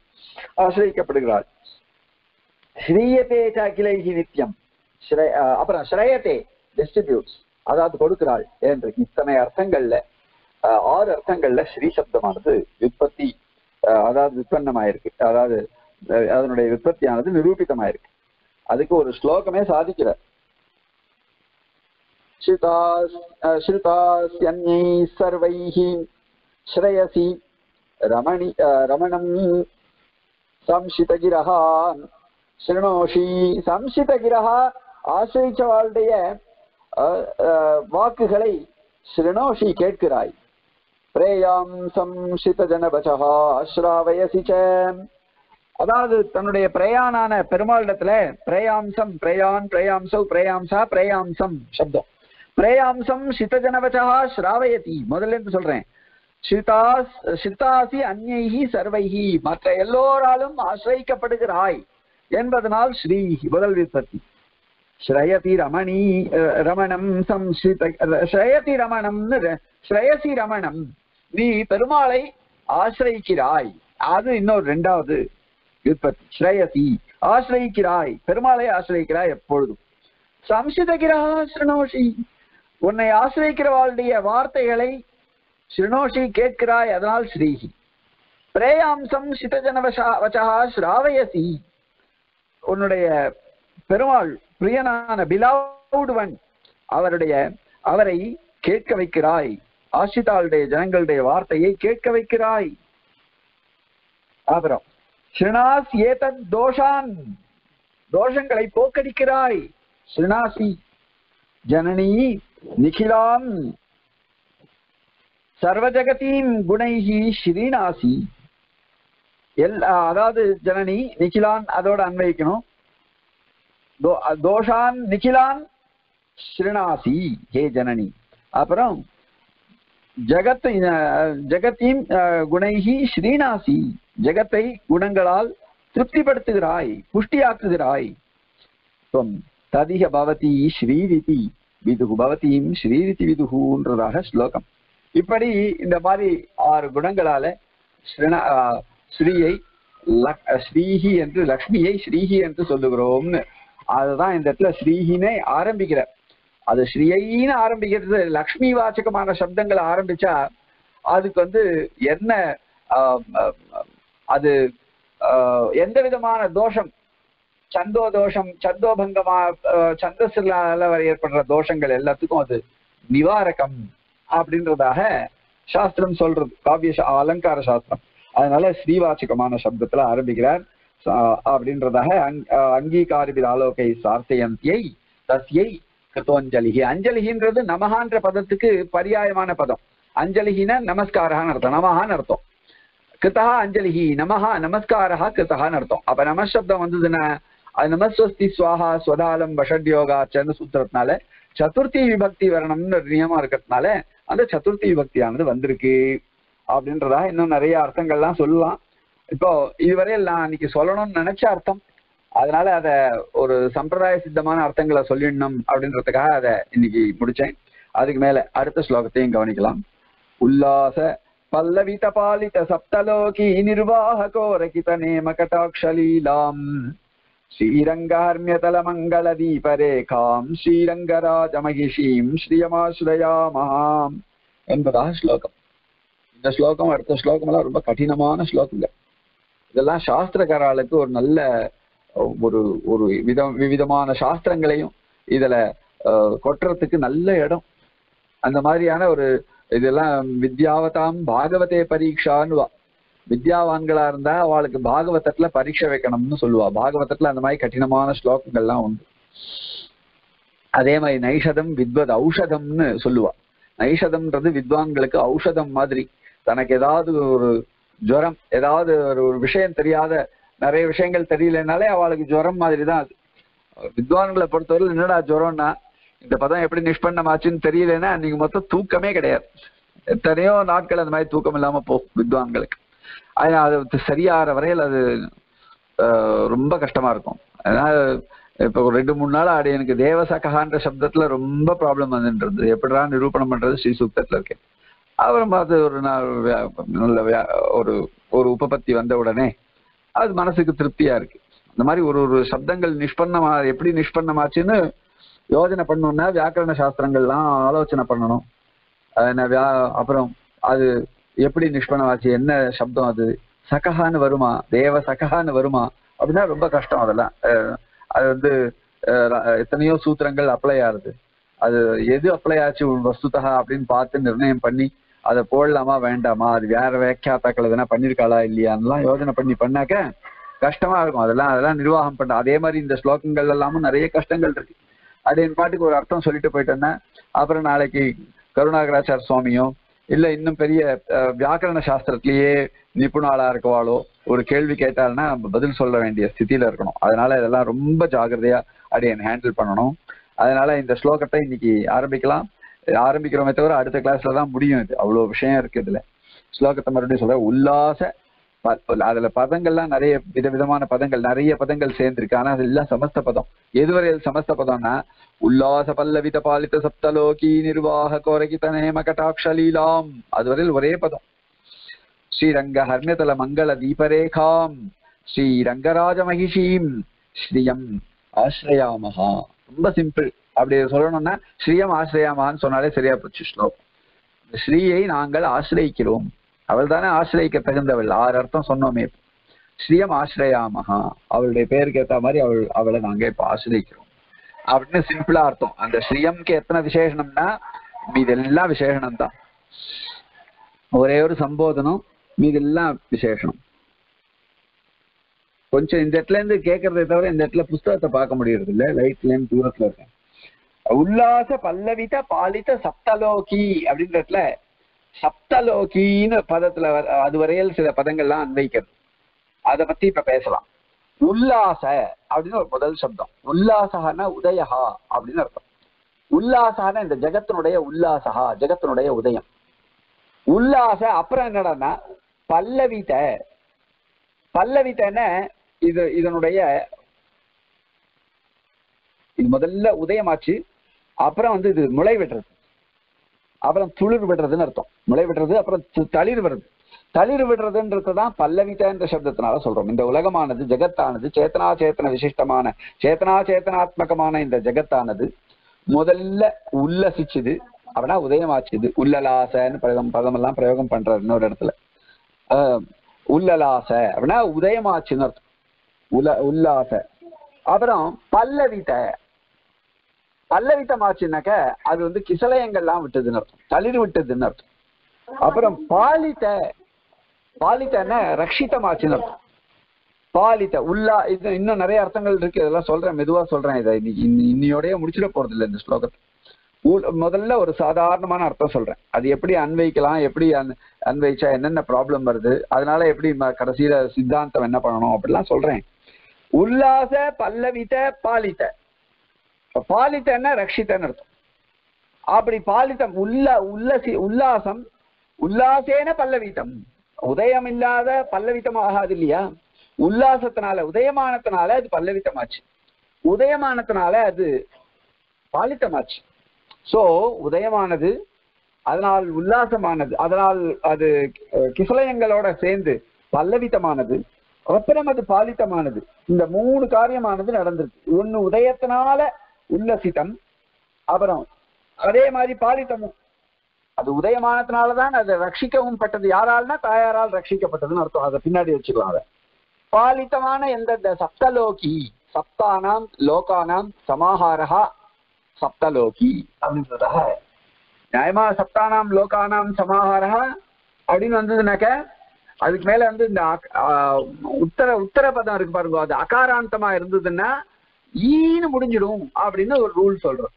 ஆசிரிக்கப்படுகிறாள். ஸ்ரீயதே அகிலைஹி நித்தியம் அப்புறம் ஸ்ரயதே டிஸ்ட்ரிபியூட்ஸ் அதாவது கொடுக்கிறாள் என்று இத்தனை அர்த்தங்கள்ல 6 அர்த்தங்கள்ல ஸ்ரீ சப்தமானது விற்பத்தி அதாவது விற்பன்னமாயிருக்கு, அதாவது அதனுடைய விற்பத்தியானது நிரூபிதமாயிருக்கு. அதுக்கு ஒரு ஸ்லோகமே சாதிக்கிற ஸ்ரேயசி ரமணி ரமணம் சம்சிதகிரஹா ஸ்ருணோஷி சம்சிதகிரஹா ஆசிரியவாளுடைய வாக்குகளை ஸ்ருணோஷி கேட்கிறாய். பிரேயாம் சம்சிதஜனபசஹா ஸ்ராவயசி ச அதாவது தன்னுடைய பிரயானான பெருமாளிடத்துல பிரேயாம்சம் பிரேயான் பிரேயாம்சௌ பிரேயாம்சா பிரேயாம்சம் சப்தம் பிரேயாம்சம் சிதஜனவச்சா ஸ்ராவயதி முதல்ல இருந்து சொல்றேன். சிதாசி அந்நைஹி சர்வைஹி மற்ற எல்லோராலும் ஆசிரிக்கப்படுகிறாய் என்பதனால் ஸ்ரீ முதல் விற்பத்தி ஸ்ரயதி ரமணி ரமணம் சம்சித ஸ்ரயதி ரமணம்னு ஸ்ரயசி ரமணம் நீ பெருமாளை ஆசிரிக்கிறாய். அது இன்னொரு 2வது விற்பத்தி ஸ்ரயசி ஆசிரிக்கிறாய் பெருமாளை ஆசிரிக்கிறாய் எப்பொழுதும். சம்சிதகிரஹா ஸ்ருணோஷி உன்னை ஆசிரிக்கிறவாளுடைய வார்த்தைகளை ஸ்ருணோஷி கேட்கிறாய் அதனால் ஸ்ரீஹி. பிரேயாம்சம் சிதஜனவசா வச்சா ஸ்ராவயசி உன்னுடைய பெருமாள் பிரியனான பிலாவுடுவன் அவருடைய அவரை கேட்க வைக்கிறாய் ஆசிரித்தாளுடைய ஜனங்களுடைய வார்த்தையை கேட்க வைக்கிறாய். அப்புறம் ஸ்ருணாஸ் ஏதத் தோஷான் தோஷங்களை போக்கடிக்கிறாய். ஸ்ருணாசி ஜனனி நிகிலான் சர்வஜகத்தின் குணைஹி ஸ்ரீநாசி எல்லா அதாவது ஜனனி நிகிலான் அதோட அன்வயிக்கணும் தோஷான் நிகிலான் ஸ்ரீநாசி ஹே ஜனனி. அப்புறம் ஜகத்தின் குணைஹி ஸ்ரீநாசி ஜகத்தை குணங்களால் திருப்திப்படுத்துகிறாய் புஷ்டியாக்குகிறாய். ததிக பவதி ஸ்ரீரிதி விதுகு பவதியும் ஸ்ரீரிதி விதுகுன்றதாக ஸ்லோகம். இப்படி இந்த மாதிரி 6 குணங்களால ஸ்ரீயை ஸ்ரீஹி என்று லக்ஷ்மியை ஸ்ரீஹி என்று சொல்லுகிறோம்னு அதுதான் இந்த இடத்துல ஸ்ரீஹினே ஆரம்பிக்கிற அது ஸ்ரீயின்னு ஆரம்பிக்கிறது. லக்ஷ்மி வாச்சகமான சப்தங்களை ஆரம்பிச்சா அதுக்கு வந்து என்ன அது எந்த விதமான தோஷம் சந்தோதோஷம் சந்தோபங்கமா சந்தஸ்ல ஏற்படுற தோஷங்கள் எல்லாத்துக்கும் அது நிவாரகம் அப்படின்றதாக சாஸ்திரம் சொல்றது காவிய அலங்கார சாஸ்திரம். அதனால ஸ்ரீவாச்சகமான சப்தத்துல ஆரம்பிக்கிறார் அப்படின்றதாக அங்கீகாரிபில் ஆலோகை சார்த்தையந்தியை தஸ்யை கிருத்தோஞ்சலிகி அஞ்சலிகின்றது நமகான்ற பதத்துக்கு பரியாயமான பதம். அஞ்சலிகின நமஸ்காரான்னு அர்த்தம் நமகான்னு அர்த்தம் கிருத்தா அஞ்சலிகி நமஹா நமஸ்காரா கிருத்தகான்னு அர்த்தம். அப்ப நமசப்தம் வந்ததுன்னா அது நமஸ்வஸ்தி சுவாஹா ஸ்வதாலம் வஷட்யோகாச்சன்னு சூத்திரத்தினால சதுர்த்தி விபக்தி வரணும்னு ஒரு நியமம் இருக்கிறதுனால அந்த சதுர்த்தி விபக்தியானது வந்திருக்கு அப்படின்றதா இன்னும் நிறைய அர்த்தங்கள்லாம் சொல்லலாம். இப்போ இதுவரையில் நான் இன்னைக்கு சொல்லணும்னு நினைச்ச அர்த்தம் அதனால அத ஒரு சம்பிரதாய சித்தமான அர்த்தங்களை சொல்லிடணும் அப்படின்றதுக்காக அதை இன்னைக்கு முடிச்சேன். அதுக்கு மேல அடுத்த ஸ்லோகத்தையும் கவனிக்கலாம். உல்லாச பல்லவித பாலித சப்தலோகி நிர்வாக கோரகித நேம கடாட்சலீலாம் ஸ்ரீரங்கஹர்மியதல மங்கள தீபரேகாம் ஸ்ரீரங்கராஜ மகிஷீம் ஸ்ரீயமாஸ்ரயாமஹாம் என்பதாக ஸ்லோகம். இந்த ஸ்லோகம் அடுத்த ஸ்லோகம் எல்லாம் ரொம்ப கடினமான ஸ்லோகங்கள். இதெல்லாம் சாஸ்திரகாரர்களுக்கு ஒரு நல்ல विविधान शास्त्र को नल अंतमान और विद्यावताम भागवते परीक्षान विद्यावाना भागवत परीक्ष वेकणुवा भागवत अंदमि कठिन श्लोक उमारी नैषधम विद्वद औषधम नैषधम विद्वान औषधम मादि तन के ज्वर ए विषय ना विषय ज्वर मादि विद्वान पर ज्वरना पदम एप्पड़ी निष्पन्नमाचुन्नु अभी मत तूकमे कतनो ना तूकम विद्वान सर वरल रोम कष्टमा रू मूल आड़े देव सखा शब्द रोम प्राब्लम एपड़ा निरूपण पड़े श्रीसूक्त और उपपत्ति वह उड़ने अब मनसु की திருப்தியா अंतमारी शब्द निष्पन्न एप्ली निष्पन्नमाचु योजना पड़ोना व्याकरण शास्त्र आलोचना पड़नों अब एपड़ी निष्पन्नमाची शब्द अभी सखहान वरुमा देव सखहान वरुमा अब रोम कष्ट अतनो सूत्र अप्ले आदि वस्तुत अब पात निर्णय पड़ी अल्लामा वामा अभी वे व्याख्या पड़ा इलाना योजना पड़ी पड़ा कष्टमा निर्वाह पड़ा अदारी श्लोक नया कष्ट अड़े पाटे और अर्थम चलिए पेटना अब ना की करुणाकराचार्य स्वामियों இல்ல இன்னும் பெரிய व्याकरण சாஸ்திரத்திலே நிபுணாளா இருக்கவாளோ ஒரு கேள்வி கேட்டால்னா பதில் சொல்ல வேண்டிய ஸ்திதியில இருக்கணும் அதனால இதெல்லாம் ரொம்ப ஜாக்கிரதையா அடியன் ஹேண்டில் பண்ணனும் அதனால இந்த ஸ்லோகத்தை இன்னைக்கு ஆரம்பிக்கலாம் ஆரம்பிக்கிறோமே தவிர அடுத்த கிளாஸ்ல தான் முடியும் இது அவ்வளவு விஷயம் இருக்கு இதுல ஸ்லோகத்தை மறுபடியும் சொல்ற உல்லாச அதுல பதங்கள்லாம் நிறைய விதவிதமான பதங்கள் நிறைய பதங்கள் சேர்ந்திருக்கு ஆனா அதெல்லாம் சமஸ்த பதம் எதுவரையில் சமஸ்த பதம்னா उल्लास पल्लवित पालित सप्तलोकी निर्वाह कोरकित नेम कटाक्ष लीलाम अदवरेल वरे पदम श्रीरंग हर्म्यतल मंगल दीपरेखाम श्रीरंगराज महिषीम श्रीयम आश्रयामः ரொம்ப சிம்பிள் அப்படி சொல்லணும்னா श्रीयम आश्रयामहाன்னு சொன்னாலே சரியா போச்சு ஸ்லோகம் ஸ்ரீயை நாங்கள் ஆశ్రயிக்கிறோம் அவள்தானே ஆశ్రயிக்க தகுந்தவள் ஆறு அர்த்தம் சொன்னோமே श्रीयम आश्रयामः அவளுடைய பேருக்கு ஏத்த மாதிரி அவளை நாங்கள் இப்ப ஆశ్రயிக்கிறோம் अब सिंपला अर्थम अंत श्रीयम के एतना विशेषणमना मीदेल विशेषण और संबोधन मीदेल विशेषण कुछ इतना केक्रे तव इन पुस्तक पाक मुझे लाइट दूर उल्लास पल्लवित पालित सप्तलोकी अब सप्तलोकी पद अल सब पदों अन्विक पेसला उल्लास अब मुदल शब्द उल्लासहना उदय अब अर्थम उल्लासहना जगत उल्लास जगत उदय उल्लास अपना पल्लवित पल्लवित मुदल उदयमाची अब मुले विटद अब तुलिर विटद अर्थम मुले विटद अब तलिर विटद तलिर विड्रदा पल्लवित शब्द उलगमान जगतान चेतना चेतन विशिष्टान चेतना चेतनात्मक जगतान मुद्ल उल्लसिचुद उदयमाचुद उल्ललास पदम प्रयोग पड़ा इन उल्ललास अब उदयमाचु उल्लास अब पल्लवित पल्लवितमाचुनाक अब किसलयंगल विटद तलिर विटद अब पालित पालित रक्षित पालित उल्ला इन नया अर्थ मेरे मुड़च स्लोक मोदी और साधारण अर्थ सुल्हें अभी एप्ली अन्वयिकला एप्ली अन्वयचा प्रॉब्लम वर्दी कड़सी सिद्धांत पड़नों अब उल्लास पल्लवित पालित पालित रक्षित अर्थ अभी पालित उल्लासम उल्लासेन पल्लवितम उदयम पल्लवितम आगादिल्लिया उल्लासत्तनाल उदयमानत्तनाल अदु पल्लवितमाच्चु उदयमानत्तनाल अदु पालितमाच्चु सो उदयमानदु अदनाल उल्लासमानदु अदनाल अदु किसलयंगलोड सेर्ந்து पल्लवितमानदु अप्पुறம் अदु पालितमानदु इंद मूणु कार्यमानदु நடந்துருக்கு ஒன்னு உதயத்தினால உல்லசிதம் அப்புறம் அதே மாதிரி பாலிதம் अब उदयमानदान रक्षिक यारा तायार रक्षिक अर्थम पिना वो पालितवान सप्तलोकी सप्तानां लोकानां समाहारः सप्तलोकी அப்படிங்கறதா நியாயமா சப்தானாம் லோகானாம் சமாஹாரஹ அப்படினு வந்ததுனாக்க அதுக்கு மேல வந்து இந்த உத்தர பதம் இருக்கு பாருங்க அது அகாராந்தமா இருந்ததுன்னா ஈன்னு முடிஞ்சிடும் அப்படினு ஒரு ரூல் சொல்றோம்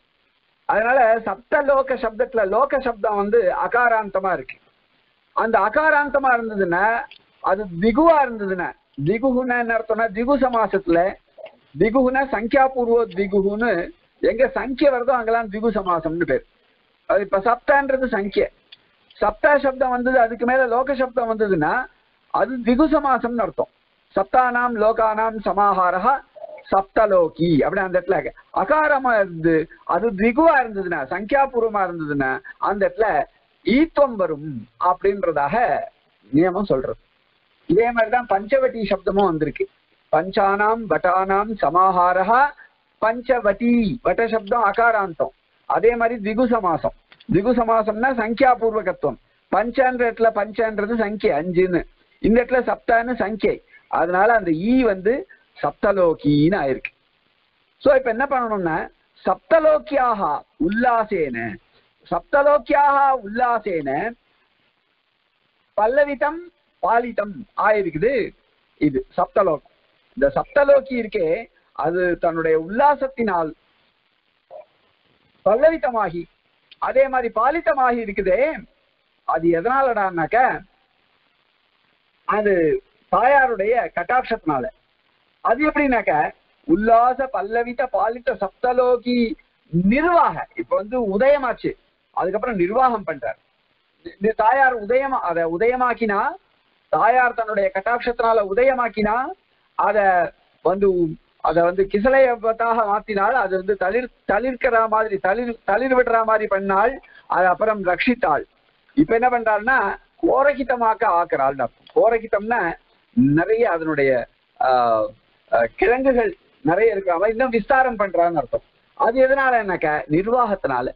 அதனால சப்தலோக சப்தத்துல லோக சப்தம் வந்து அகாராந்தமா இருக்கு அந்த அகாராந்தமா இருந்ததுன்னா அது திகுவா இருந்ததுன்னா திகுகுனா என்ன அர்த்தம்னா திகு சமாசத்துல திகுனா சங்க்யா பூர்வ திகுன்னு எங்க சங்க்யா வருதோ அங்கலாம் திகு சமாசம்னு பேர் அது இப்ப சப்தன்றது சங்க்யா சப்தா சப்தம் வந்தது அதுக்கு மேல லோக சப்தம் வந்ததுன்னா அது திகு சமாசம்னு அர்த்தம் சப்தானாம் லோகானாம் சமாஹாரஹ சப்தலோகி அப்படி அந்த இடத்துல அகாரமா இருந்து அது திகுவா இருந்ததுன்னா சங்க்யாபூர்வமா இருந்ததுன்னா அந்த இடத்துல ஈத்துவம் வரும் அப்படின்றதாக நியமம் சொல்றது இதே மாதிரிதான் பஞ்சவட்டி சப்தமும் வந்திருக்கு பஞ்சானாம் வட்டானாம் சமாஹாரஹ पंचवटी वट शब्द अकारांतम अदे मारी दिगु समासमना संख्या पूर्वकत्वम पंचंद्रतला पंचंद्रது संख्या 5 ன்னு இந்த இடத்துல சப்தான संख्या அதனால அந்த ஈ வந்து சப்தலோகீனா இருக்கு சோ இப்போ என்ன பண்ணனும்னா சப்தலோக்யாஹ உல்லாசேன பல்லவிதம் பாலிதம் ஆயிருக்குது இது சப்தலோகம் இந்த சப்தலோகி இருக்கே அது தன்னுடைய உல்லாசத்தினால் பல்லவிதமாகி அதே மாதிரி பாலிதமாகி இருக்குதே அது எதனாலடானாக்க அது தாயாருடைய கடாட்சத்தினால அது எப்படினாக்க உல்லாச பல்லவித பாலித சப்தலோகி நிர்வாக இப்ப வந்து உதயமாச்சு அதுக்கப்புறம் நிர்வாகம் பண்றார் தாயார் உதயமாக்கினா தாயார் தன்னுடைய கடாட்சத்தினால உதயமாக்கினா அத வந்து அத வந்து கிசலையவதாக மாத்தினாள் அது வந்து தளிர்க்கிற மாதிரி தளிர் விடுற மாதிரி பண்ணாள் அது அப்புறம் ரட்சித்தாள் இப்போ என்ன பண்றாள்னா கோரகிதமாக ஆக்குறாள் கோரகிதம்னா நிறைய அதனுடைய கிழங்குகள் நிறைய இருக்கிறாங்க இன்னும் விஸ்தாரம் பண்றான்னு அர்த்தம் அது எதனால என்னக்க நிர்வாகத்தினால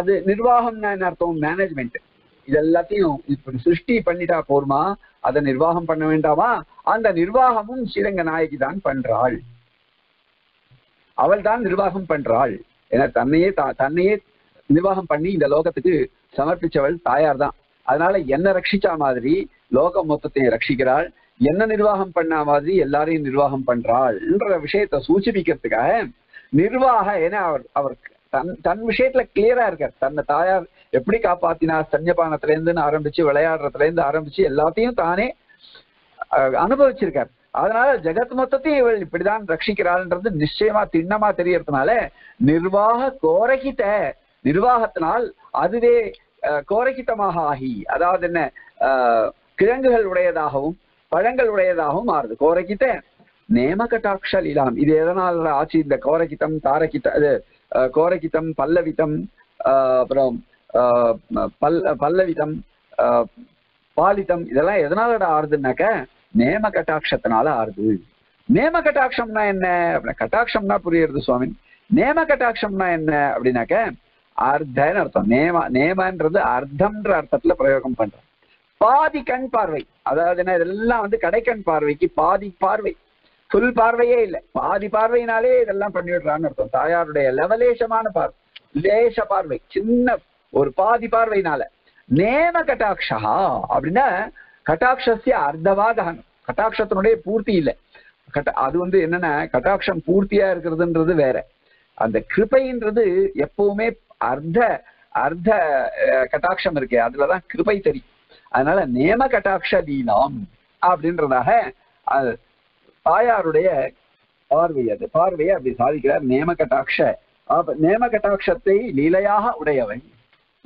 அது நிர்வாகம்னா என்ன அர்த்தம் மேனேஜ்மெண்ட் இது எல்லாத்தையும் இப்ப சிருஷ்டி பண்ணிட்டா போருமா அதை நிர்வாகம் பண்ண வேண்டாமா அந்த நிர்வாகமும் ஸ்ரீரங்க நாயகி தான் பண்றாள் அவள் தான் நிர்வாகம் பண்றாள் ஏன்னா தன்னையே நிர்வாகம் பண்ணி இந்த லோகத்துக்கு சமர்ப்பிச்சவள் தாயார் தான் அதனால என்ன ரட்சிச்சா மாதிரி லோக மொத்தத்தை ரட்சிக்கிறாள் என்ன நிர்வாகம் பண்ணா மாதிரி எல்லாரையும் நிர்வாகம் பண்றாள்ன்ற விஷயத்தை சூச்சிப்பிக்கிறதுக்காக நிர்வாக ஏன்னா அவர் தன் விஷயத்துல கிளியரா இருக்கார் தன்னை தாயார் எப்படி காப்பாத்தினா சஞ்சபானத்துல இருந்துன்னு ஆரம்பிச்சு விளையாடுறதுல இருந்து ஆரம்பிச்சு எல்லாத்தையும் தானே அனுபவிச்சிருக்கார் அதனால ஜகத் மொத்தத்தையும் இவள் இப்படிதான் ரட்சிக்கிறாள்ன்றது நிச்சயமா திண்ணமா தெரியறதுனால நிர்வாக கோரகித நிர்வாகத்தினால் அதுவே கோரகிதமாக ஆகி அதாவது என்ன கிழங்குகள் உடையதாகவும் பழங்கள் உடையதாகவும் மாறுது கோரகித நேமகடாட்ச லீலாம் இது எதனால ஆச்சு இந்த கோரகிதம் கோரகிதம் பல்லவிதம் அப்புறம் பல்லவிதம் பாலிதம் இதெல்லாம் எதனால ஆறுதுன்னாக்க நேம கட்டாட்சத்தினால ஆறுது நேம கட்டாட்சம்னா என்ன அப்படின்னா கட்டாட்சம்னா புரியுறது சுவாமி நேம கட்டாட்சம்னா என்ன அப்படின்னாக்க அர்த்தன்னு அர்த்தம் நேமன்றது அர்த்தம்ன்ற அர்த்தத்துல பிரயோகம் பண்றோம் பாதி கண் பார்வை அதாவது என்ன இதெல்லாம் வந்து கடைக்கண் பார்வைக்கு பாதி பார்வை ஃபுல் பார்வையே இல்லை பாதி பார்வையினாலே இதெல்லாம் பண்ணிவிடுறான்னு அர்த்தம் தாயாருடைய லவலேசமான பார்வை லேச பார்வை சின்ன ஒரு பாதி பார்வையினால நேம கட்டாட்சா அப்படின்னா கட்டாட்சிய அர்த்தவாதம் கட்டாட்சத்தினுடைய பூர்த்தி இல்லை அது வந்து என்னன்னா கட்டாட்சம் பூர்த்தியா இருக்கிறதுன்றது வேற அந்த கிருபைன்றது எப்பவுமே அர்த்த கட்டாட்சம் இருக்கு அதுலதான் கிருபை தெரியும் அதனால நேம கட்டாட்ச லீலாம் அப்படின்றதாக தாயாருடைய பார்வை அது பார்வையை அப்படி சாதிக்கிறார் நேம கட்டாட்சத்தை லீலையாக உடையவை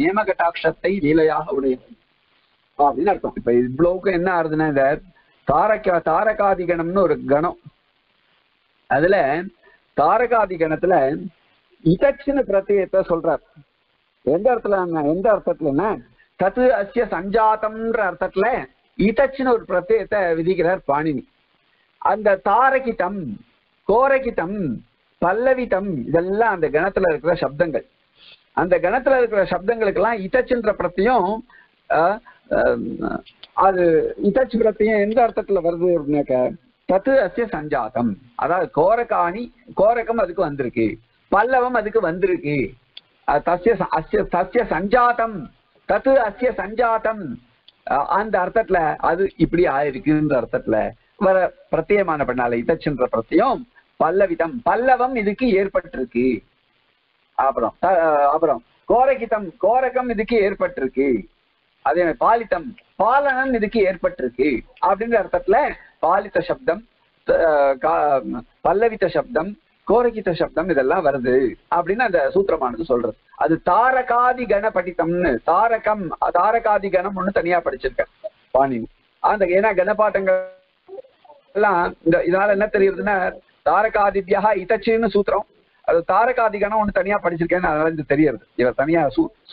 நேம கட்டாட்சத்தை லீலையாக உடையவை அப்படின்னு அர்த்தம் இப்ப இவ்வளவுக்கும் என்ன ஆறுதுன்னா இந்த தாரகாதி கணம்னு ஒரு கணம் அதுல தாரகாதி கணத்துல இதச்சுன்னு பிரத்தியத்தை சொல்றார் எந்த அர்த்தத்துலன்னா தத்து அஸ்ய சஞ்சாதம்ன்ற அர்த்தத்துல இதச்சுன்னு ஒரு பிரத்தியத்தை விதிக்கிறார் பாணினி அந்த தாரகிதம் கோரகிதம் பல்லவிதம் இதெல்லாம் அந்த கணத்துல இருக்கிற சப்தங்கள் அந்த கணத்துல இருக்கிற சப்தங்களுக்கெல்லாம் இதச்சுன்ற பிரத்தியம் அது இதச்சு பிரத்தியம் எந்த அர்த்தத்துல வருது அப்படின்னாக்க तत् अस्य संजातम कोरकम अदुक्कु वंदिरुक्कु पल्लवम अदुक्कु वंदिरुक्कु तस्य संजातम तत् अस्य संजातम அந்த அர்த்தத்துல அது இப்படி ஆயிருக்குன்ற அர்த்தத்துல வர பிரத்யமான பண்ணால இதச்சன்ற பிரத்யம் பல்லவிதம் பல்லவம் இதுக்கு ஏற்பட்டிருக்கு அப்புறம் கோரகிதம் கோரகம் இதுக்கு ஏற்பட்டிருக்கு அதே மாதிரி பாலிதம் பாலனம் இதுக்கு ஏற்பட்டிருக்கு அப்படிங்கிற அர்த்தத்துல பாலித சப்தம் பல்லவித சப்தம் கோரகித சப்தம் இதெல்லாம் வருது அப்படின்னு அந்த சூத்திரமானது சொல்றது அது தாரகாதி கண படித்தம்னு தாரகம் தாரகாதி கணம் ஒண்ணு தனியா படிச்சிருக்கேன் பாணி அந்த ஏன்னா கணபாட்டங்கள் எல்லாம் இதனால என்ன தெரியுதுன்னா தாரகாதிபியா இதச்சுன்னு சூத்திரம் அது தாரகாதி கணம் ஒண்ணு தனியா படிச்சிருக்கேன்னு அதனால இது தெரியுது இவர் தனியா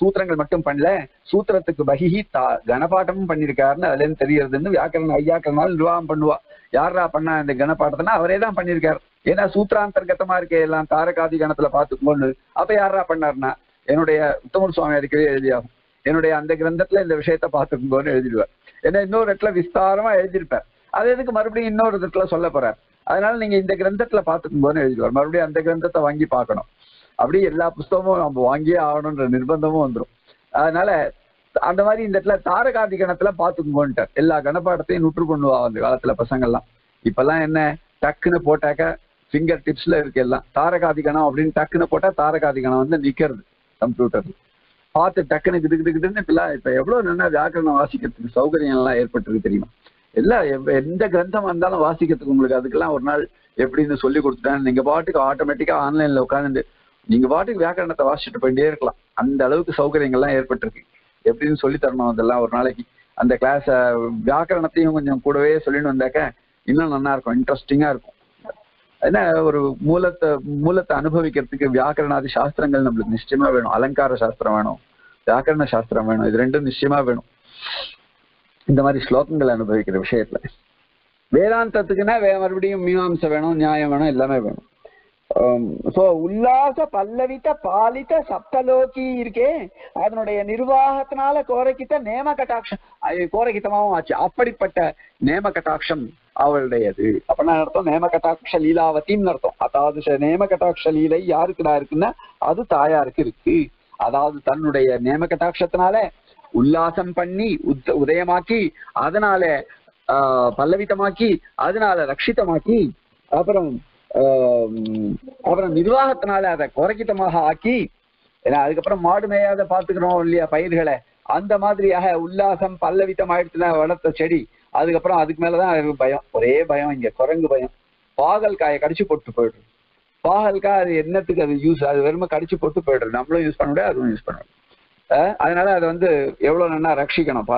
சூத்திரங்கள் மட்டும் பண்ணல சூத்திரத்துக்கு பகிஹி கணபாட்டமும் பண்ணியிருக்காருன்னு அதுல இருந்து தெரியுதுன்னு வியாக்கரண ஐயாக்கறனால நிர்வாகம் பண்ணுவா யாரா பண்ணா இந்த கணபாட்டத்தினா அவரே தான் பண்ணியிருக்காரு ஏன்னா சூத்திராந்தர்கத்தமா இருக்கே எல்லாம் தாரகாதி கணத்துல பாத்துக்கோன்னு அப்ப யாரா பண்ணாருன்னா என்னுடைய உத்தமர் சுவாமி அதுக்கவே எழுதியாகும் என்னுடைய அந்த கிரந்தத்துல இந்த விஷயத்த பாத்துக்கோன்னு எழுதிடுவார் ஏன்னா இன்னொரு இடத்துல விஸ்தாரமா எழுதியிருப்பார் அது எதுக்கு மறுபடியும் இன்னொரு இடத்துல சொல்ல போறார் அதனால நீங்க இந்த கிரந்தத்துல பாத்துக்கோன்னு எழுதிடுவார் மறுபடியும் அந்த கிரந்தத்தை வாங்கி பார்க்கணும் அப்படி எல்லா புஸ்தகமும் நம்ம வாங்கியே ஆகணும்ன்ற நிர்பந்தமும் வந்துடும் அதனால அந்த மாதிரி இந்த இடத்துல தாரகாதி கணத்துல பாத்துக்கோன்ட்டார் எல்லா கணப்பாடத்தையும் நூற்று கொண்டு அந்த காலத்துல பசங்கள்லாம் இப்பெல்லாம் என்ன டக்குன்னு போட்டாக்க ஃபிங்கர் டிப்ஸ்ல இருக்கு எல்லாம் தாரகாதி கணம் அப்படின்னு டக்குன்னு போட்டா தாரகாதி கணம் வந்து நிக்கிறது கம்ப்யூட்டர் பார்த்து டக்குன்னு கிட்டுக்கிட்டுன்னு இப்ப எவ்வளவு நல்லா வியாக்கரணம் வாசிக்கிறதுக்கு சௌகரியம் எல்லாம் ஏற்பட்டிருக்கு தெரியுமா எல்லாம் எந்த கிரந்தம் வந்தாலும் வாசிக்கிறதுக்கு உங்களுக்கு அதுக்கெல்லாம் ஒரு நாள் எப்படின்னு சொல்லி கொடுத்துட்டாங்க நீங்க பாட்டுக்கு ஆட்டோமேட்டிக்கா ஆன்லைன்ல உட்காந்து நீங்க பாட்டுக்கு வியாக்கரணத்தை வாசிச்சுட்டு போயிட்டே இருக்கலாம் அந்த அளவுக்கு சௌகரியங்கள்லாம் ஏற்பட்டிருக்கு எப்படின்னு சொல்லி தரணும் அதெல்லாம் ஒரு நாளைக்கு அந்த கிளாஸ வியாக்கரணத்தையும் கொஞ்சம் கூடவே சொல்லிட்டு வந்தாக்க இன்னும் நல்லா இருக்கும் இன்ட்ரெஸ்டிங்கா இருக்கும் ஏன்னா ஒரு மூலத்தை அனுபவிக்கிறதுக்கு வியாக்கரணாதி சாஸ்திரங்கள் நம்மளுக்கு நிச்சயமா வேணும் அலங்கார சாஸ்திரம் வேணும் வியாக்கரண சாஸ்திரம் வேணும் இது ரெண்டும் நிச்சயமா வேணும் இந்த மாதிரி ஸ்லோகங்கள் அனுபவிக்கிற விஷயத்துல வேதாந்தத்துக்குன்னா மறுபடியும் மீமாம்சை வேணும் நியாயம் வேணும் எல்லாமே வேணும் சோ உல்லாச பல்லவித பாலித சப்தலோகி இருக்கே அதனுடைய நிர்வாகத்தினால கோரகித்த நேம கட்டாட்சம் கோரகித்தமாவும் ஆச்சு அப்படிப்பட்ட நேம கட்டாட்சம் அவளுடையது அப்படின்னா அர்த்தம் நேம கட்டாட்ச லீலாவத்தின்னு அர்த்தம் அதாவது நேம கட்டாட்ச லீலை யாருக்குடா இருக்குன்னா அது தாயாருக்கு இருக்கு அதாவது தன்னுடைய நேம கட்டாட்சத்தினால உல்லாசம் பண்ணி உதயமாக்கி அதனால பல்லவிதமாக்கி அதனால ரட்சிதமாக்கி அப்புறம் நிர்வாகத்தினால அதை குறைக்கிட்டமாக ஆக்கி ஏன்னா அதுக்கப்புறம் மாடு மேயாத பாத்துக்கிறோம் இல்லையா பயிர்களை அந்த மாதிரியாக உல்லாசம் பல்லவித்தம் ஆயிடுச்சுன்னா வளர்த்த செடி அதுக்கப்புறம் அதுக்கு மேலதான் பயம் ஒரே பயம் இங்க குரங்கு பயம் பாகல் காயை கடிச்சு போட்டு போயிடுது பாகல்காய் அது என்னத்துக்கு அது யூஸ் அது வெறுமை கடிச்சு போட்டு போயிடுது நம்மளும் யூஸ் பண்ண முடியாது அதுவும் யூஸ் பண்ண முடியாது அதனால அதை வந்து எவ்வளவு நல்லா ரட்சிக்கணும்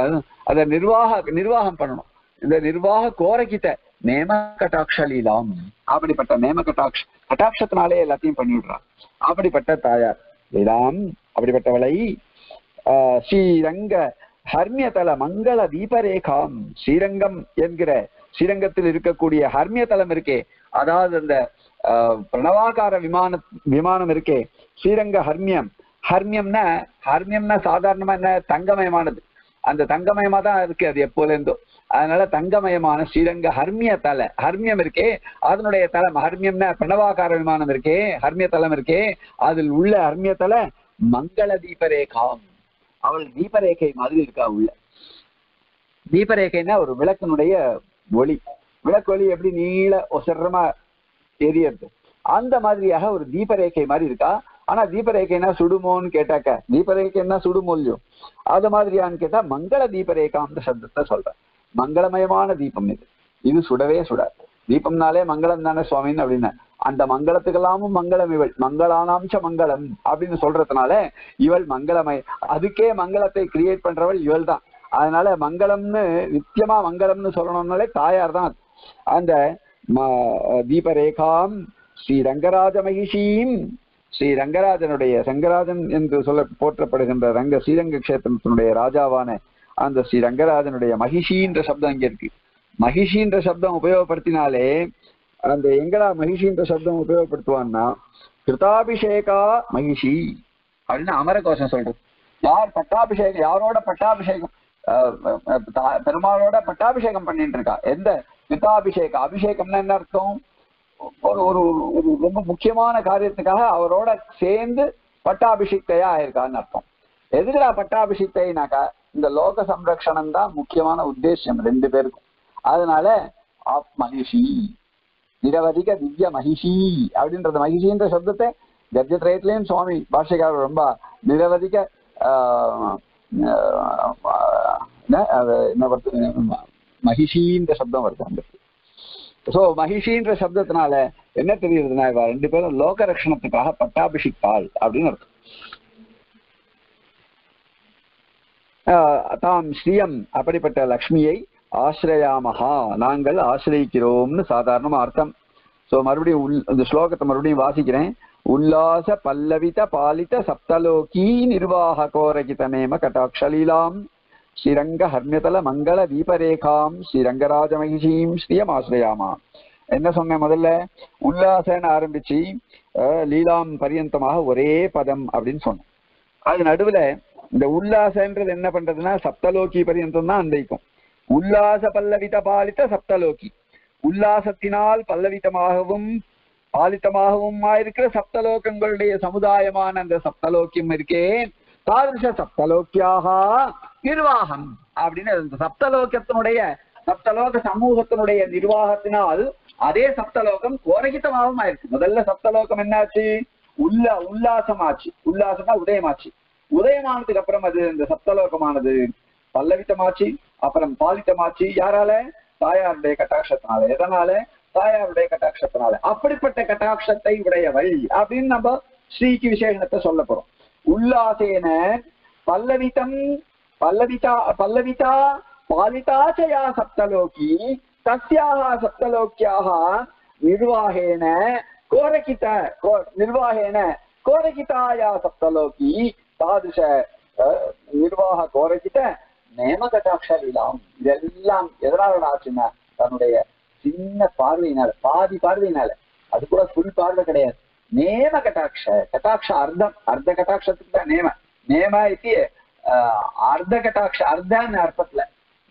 அதை நிர்வாகம் பண்ணணும் இந்த நிர்வாக கோரகித்த நேம கட்டாட்சலீலாம் அப்படிப்பட்ட நேம கட்டாட்சத்தினாலே எல்லாத்தையும் பண்ணிவிடுறான் அப்படிப்பட்ட தாயார் லீலாம் அப்படிப்பட்டவளை ஸ்ரீரங்க ஹர்மியதல மங்கள தீபரேகாம் ஸ்ரீரங்கம் என்கிற ஸ்ரீரங்கத்தில் இருக்கக்கூடிய ஹர்மியதலம் இருக்கே அதாவது அந்த பிரணவாகார விமானம் இருக்கே ஸ்ரீரங்க ஹர்மியம்னா சாதாரணமா என்ன தங்கமயமானது அந்த தங்கமயமா தான் இருக்கு அது எப்போலேருந்தோ அதனால தங்கமயமான ஸ்ரீரங்க ஹர்மியம் இருக்கே அதனுடைய தலம் ஹர்மியம்னா பிரணவாகார விமானம் இருக்கே ஹர்மிய தலம் இருக்கே அதில் உள்ள ஹர்மிய தல மங்கள தீபரேகாம் அவள் தீபரேகை மாதிரி இருக்கா உள்ள தீபரேகைன்னா ஒரு விளக்கினுடைய ஒளி விளக்கொலி எப்படி நீள ஒசரமா எரியறது அந்த மாதிரியாக ஒரு தீபரேகை மாதிரி இருக்கா ஆனா தீபரேகைன்னா சுடுமோன்னு கேட்டாக்க தீபரேகைன்னா சுடுமொழியும் அது மாதிரியான்னு கேட்டா மங்கள தீபரேகான்ற சப்தத்தை சொல்றேன் மங்களமயமான தீபம் இது இது சுடவே சுடாது தீபம்னாலே மங்களம் தானே சுவாமின்னு அப்படின்னா அந்த மங்களத்துக்கெல்லாமும் மங்களம் இவள் மங்களானாம்ச மங்களம் அப்படின்னு சொல்றதுனால இவள் மங்களமய அதுக்கே மங்களத்தை கிரியேட் பண்றவள் இவள் தான் அதனால மங்களம்னு நித்தியமா மங்களம்னு சொல்லணும்னாலே தாயார் தான் அந்த தீபரேகாம் ஸ்ரீ ரங்கராஜ மகிஷீம் ஸ்ரீ ரங்கராஜனுடைய சங்கராஜன் என்று சொல்ல போற்றப்படுகின்ற ஸ்ரீரங்க கஷேத்திரத்தினுடைய ராஜாவான அந்த ஸ்ரீ ரங்கராஜனுடைய மகிஷின்ற சப்தம் இங்க இருக்கு மகிஷின்ற சப்தம் உபயோகப்படுத்தினாலே அந்த எங்கடா மகிஷின்ற சப்தம் உபயோகப்படுத்துவான்னா கிருதாபிஷேகா மகிஷி அப்படின்னு அமரகோஷம் சொல்றது யார் பட்டாபிஷேகம் யாரோட பட்டாபிஷேகம் பெருமாளோட பட்டாபிஷேகம் பண்ணிட்டு இருக்கா எந்த पिताभिषेक अभिषेकம்னா என்ன அர்த்தம் ஒரு ஒரு ரொம்ப முக்கியமான காரியத்துக்காக அவரோட சேர்ந்து பட்டாபிஷேக்தயா ஆயிருக்கான்னு அர்த்தம் எதுக்குடா பட்டாபிஷேக்தேனாக்கா இந்த லோக संरक्षणம் தான் முக்கியமான உத்தேசம் ரெண்டு பேருக்கும் அதனால ஆப் மகிஷி நிரவதிக திவ்ய மகிஷி அப்படின்றது மகிஷின்ற शब्दத்தை गद्यत्रयத்திலேயும் சுவாமி பாஷைக்காரர் ரொம்ப நிரவதிக என்ன வருது மகிஷின்ற शब्दம் வருது அந்த சோ மகிஷின்ற शब्दத்தினால என்ன தெரியுதுன்னா இவங்க ரெண்டு பேரும் லோக ரட்சணத்துக்காக பட்டாபிஷேக்தால் அப்படினு அர்த்தம் தாம் ஸ்ரீயம் அப்படிப்பட்ட லக்ஷ்மியை ஆசிரயாமஹா நாங்கள் ஆசிரிக்கிறோம்னு சாதாரணமா அர்த்தம் சோ மறுபடியும் இந்த ஸ்லோகத்தை மறுபடியும் வாசிக்கிறேன் உல்லாச பல்லவித பாலித சப்தலோகீ நிர்வாக கோரகிதநேம கடாட்சலீலாம் श्रीरंग हर्म्यतल मंगल दीपरेखां श्रीरंगराज महिषीं श्रियम आश्रयामा என்ன சொன்னே முதல்ல உல்லாசன ஆரம்பிச்சி லீலாம் பரியந்தமாக ஒரே பதம் அப்படினு சொன்னோம் அது நடுவுல இந்த உல்லாசன்றது என்ன பண்றதுன்னா சப்தலோகி பரியந்தம் தான் அன்றைக்கும் உல்லாச பல்லவித பாலித சப்தலோகி உல்லாசத்தினால் பல்லவிதமாகவும் பாலிதமாகவும் இருக்கிற சப்தலோகங்களுடைய சமுதாயமான அந்த சப்தலோகியம் இருக்கே தாதிருஷ சப்தலோக்கியாக நிர்வாகம் அப்படின சப்தலோகத்தினுடைய சப்தலோக சமூகத்தினுடைய நிர்வாகத்தினால் அதே சப்தலோகம் கோரகிதமாகவும் ஆயிருக்கு முதல்ல சப்தலோகம் என்னாச்சு உல்லாசமாச்சு உல்லாசமா உதயமாச்சு உதயமானதுக்கு அப்புறம் அது இந்த சப்தலோகமானது பல்லவிதமாச்சு அப்புறம் பாலிதமாச்சு யாரால தாயாருடைய கட்டாட்சத்தினால எதனால தாயாருடைய கட்டாட்சத்தினால அப்படிப்பட்ட கட்டாட்சத்தை உடையவள் அப்படின்னு நம்ம ஸ்ரீக்கு விசேஷணத்தை சொல்ல போறோம் उल्लासेन पल्लवितं पल्लविता पल्लविता पालिताचया सप्तलोकी तस्याः सप्तलोक्याः निर्वाहेन कोरकिताया सप्तलोकी तादृश निर्वाह कोरकित नेमकटाक्षलीलाम् इदेल्लाम् एदरावडाचुना तन्नुடைய சின்ன பார்வையினால பாதி பார்வையினால அது கூட full பார்வை கிடையாது नेम कटाक्ष कटाक्ष अर्ध अर्ध कटाक्ष नेम नेम अर्ध कटाक्ष अर्धान अर्थत्तल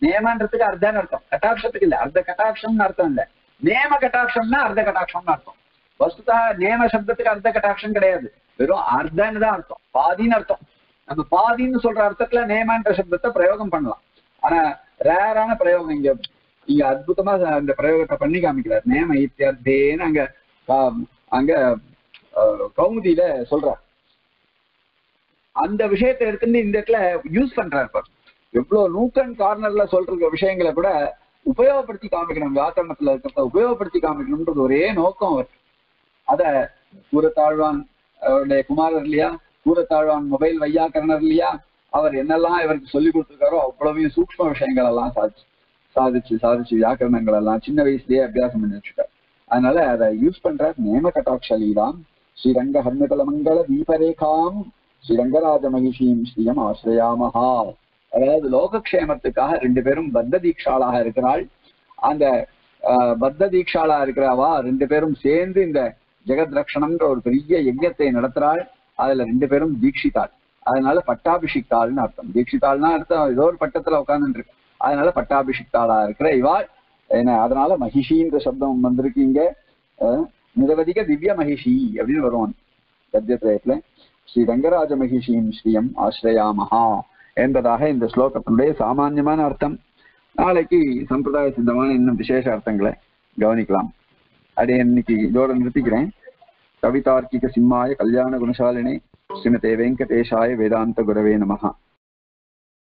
नेमன்றதுக்கு अर्धान அர்த்தம் कटाक्षத்துக்கு இல்ல अर्ध कटाक्षம்னு அர்த்தம் இல்ல नेम कटाक्षம்னா अर्ध कटाक्षம்னு அர்த்தம் वस्तुतः नेम शब्दத்துக்கு अर्ध कटाक्षம் கிடையாது வெறும் अर्धाன தான் அர்த்தம் பாதின்னு அர்த்தம் நம்ம பாதின்னு சொல்ற அர்த்தத்துல நேமன்ற शब्दத்தை பிரயோகம் பண்ணலாம் ஆனா ரேரான பிரயோகம் இங்க அற்புதமா அந்த பிரயோகத்தை பண்ணி காமிக்கிறார் நேம இத்யர்தேன அங்க அங்க கௌமுதியில சொல்றார் அந்த விஷயத்தை எடுத்துட்டு இந்த இடத்துல யூஸ் பண்றாரு பாரு எவ்வளவு நூக் அண்ட் கார்னர்ல சொல்ற விஷயங்களை கூட உபயோகப்படுத்தி காமிக்கணும் வியாக்கரணத்துல இருக்கிறத உபயோகப்படுத்தி காமிக்கணும்ன்றது ஒரே நோக்கம் அத கூரத்தாழ்வான் குமாரர் இல்லையா கூரத்தாழ்வான் மொபைல் வையாக்கரணர் இல்லையா அவர் என்னெல்லாம் இவருக்கு சொல்லி கொடுத்துருக்காரோ அவ்வளவையும் சூக்ம விஷயங்கள் எல்லாம் சாதிச்சு வியாக்கரணங்கள் எல்லாம் சின்ன வயசுலயே அபியாசம் பண்ணி வச்சுட்டார் அதனால அதை யூஸ் பண்ற நேம கட்டாட்சலீலாம் श्रीरंग हर्म्यतल मंगल दीपरेखां श्रीरंगराज महिषीं श्रियम आश्रयामः அதாவது லோகக்ஷேமத்துக்காக ரெண்டு பேரும் பத்த தீட்சாளாக இருக்கிறாள் அந்த பத்த தீட்சாளா இருக்கிறவா ரெண்டு பேரும் சேர்ந்து இந்த ஜெகத் ரக்ஷணம்ன்ற ஒரு பெரிய யஜ்ஞத்தை நடத்துறாள் அதுல ரெண்டு பேரும் தீட்சிதாள் அதனால பட்டாபிஷேக்தாள்னு அர்த்தம் தீட்சிதாள்னா அர்த்தம் ஏதோ ஒரு பட்டத்துல உட்கார்ந்துருக்கு அதனால பட்டாபிஷேக்தாளா இருக்கிற இவாள் என்ன அதனால மகிஷின்ற சப்தம் வந்திருக்கீங்க निरवधिक दिव्य महिषी अभी वरुण गद्यत्रयत्तल श्री रंगराज महिषीं श्रियम आश्रयामः एंददाह श्लोकत्तुडैय सामान्यमान अर्थम नालैक्कु संप्रदाय सिद्धमान इन्नुम विशेष अर्थंगळै गवनिक्कलाम अदे इन्नैक्कु इदोड निरुत्तिक्किरेन कवितार्किक सिम्माय कल्याण गुणशालिने श्रीमते वेंकटेशाय वेदांत गुरवे नमः।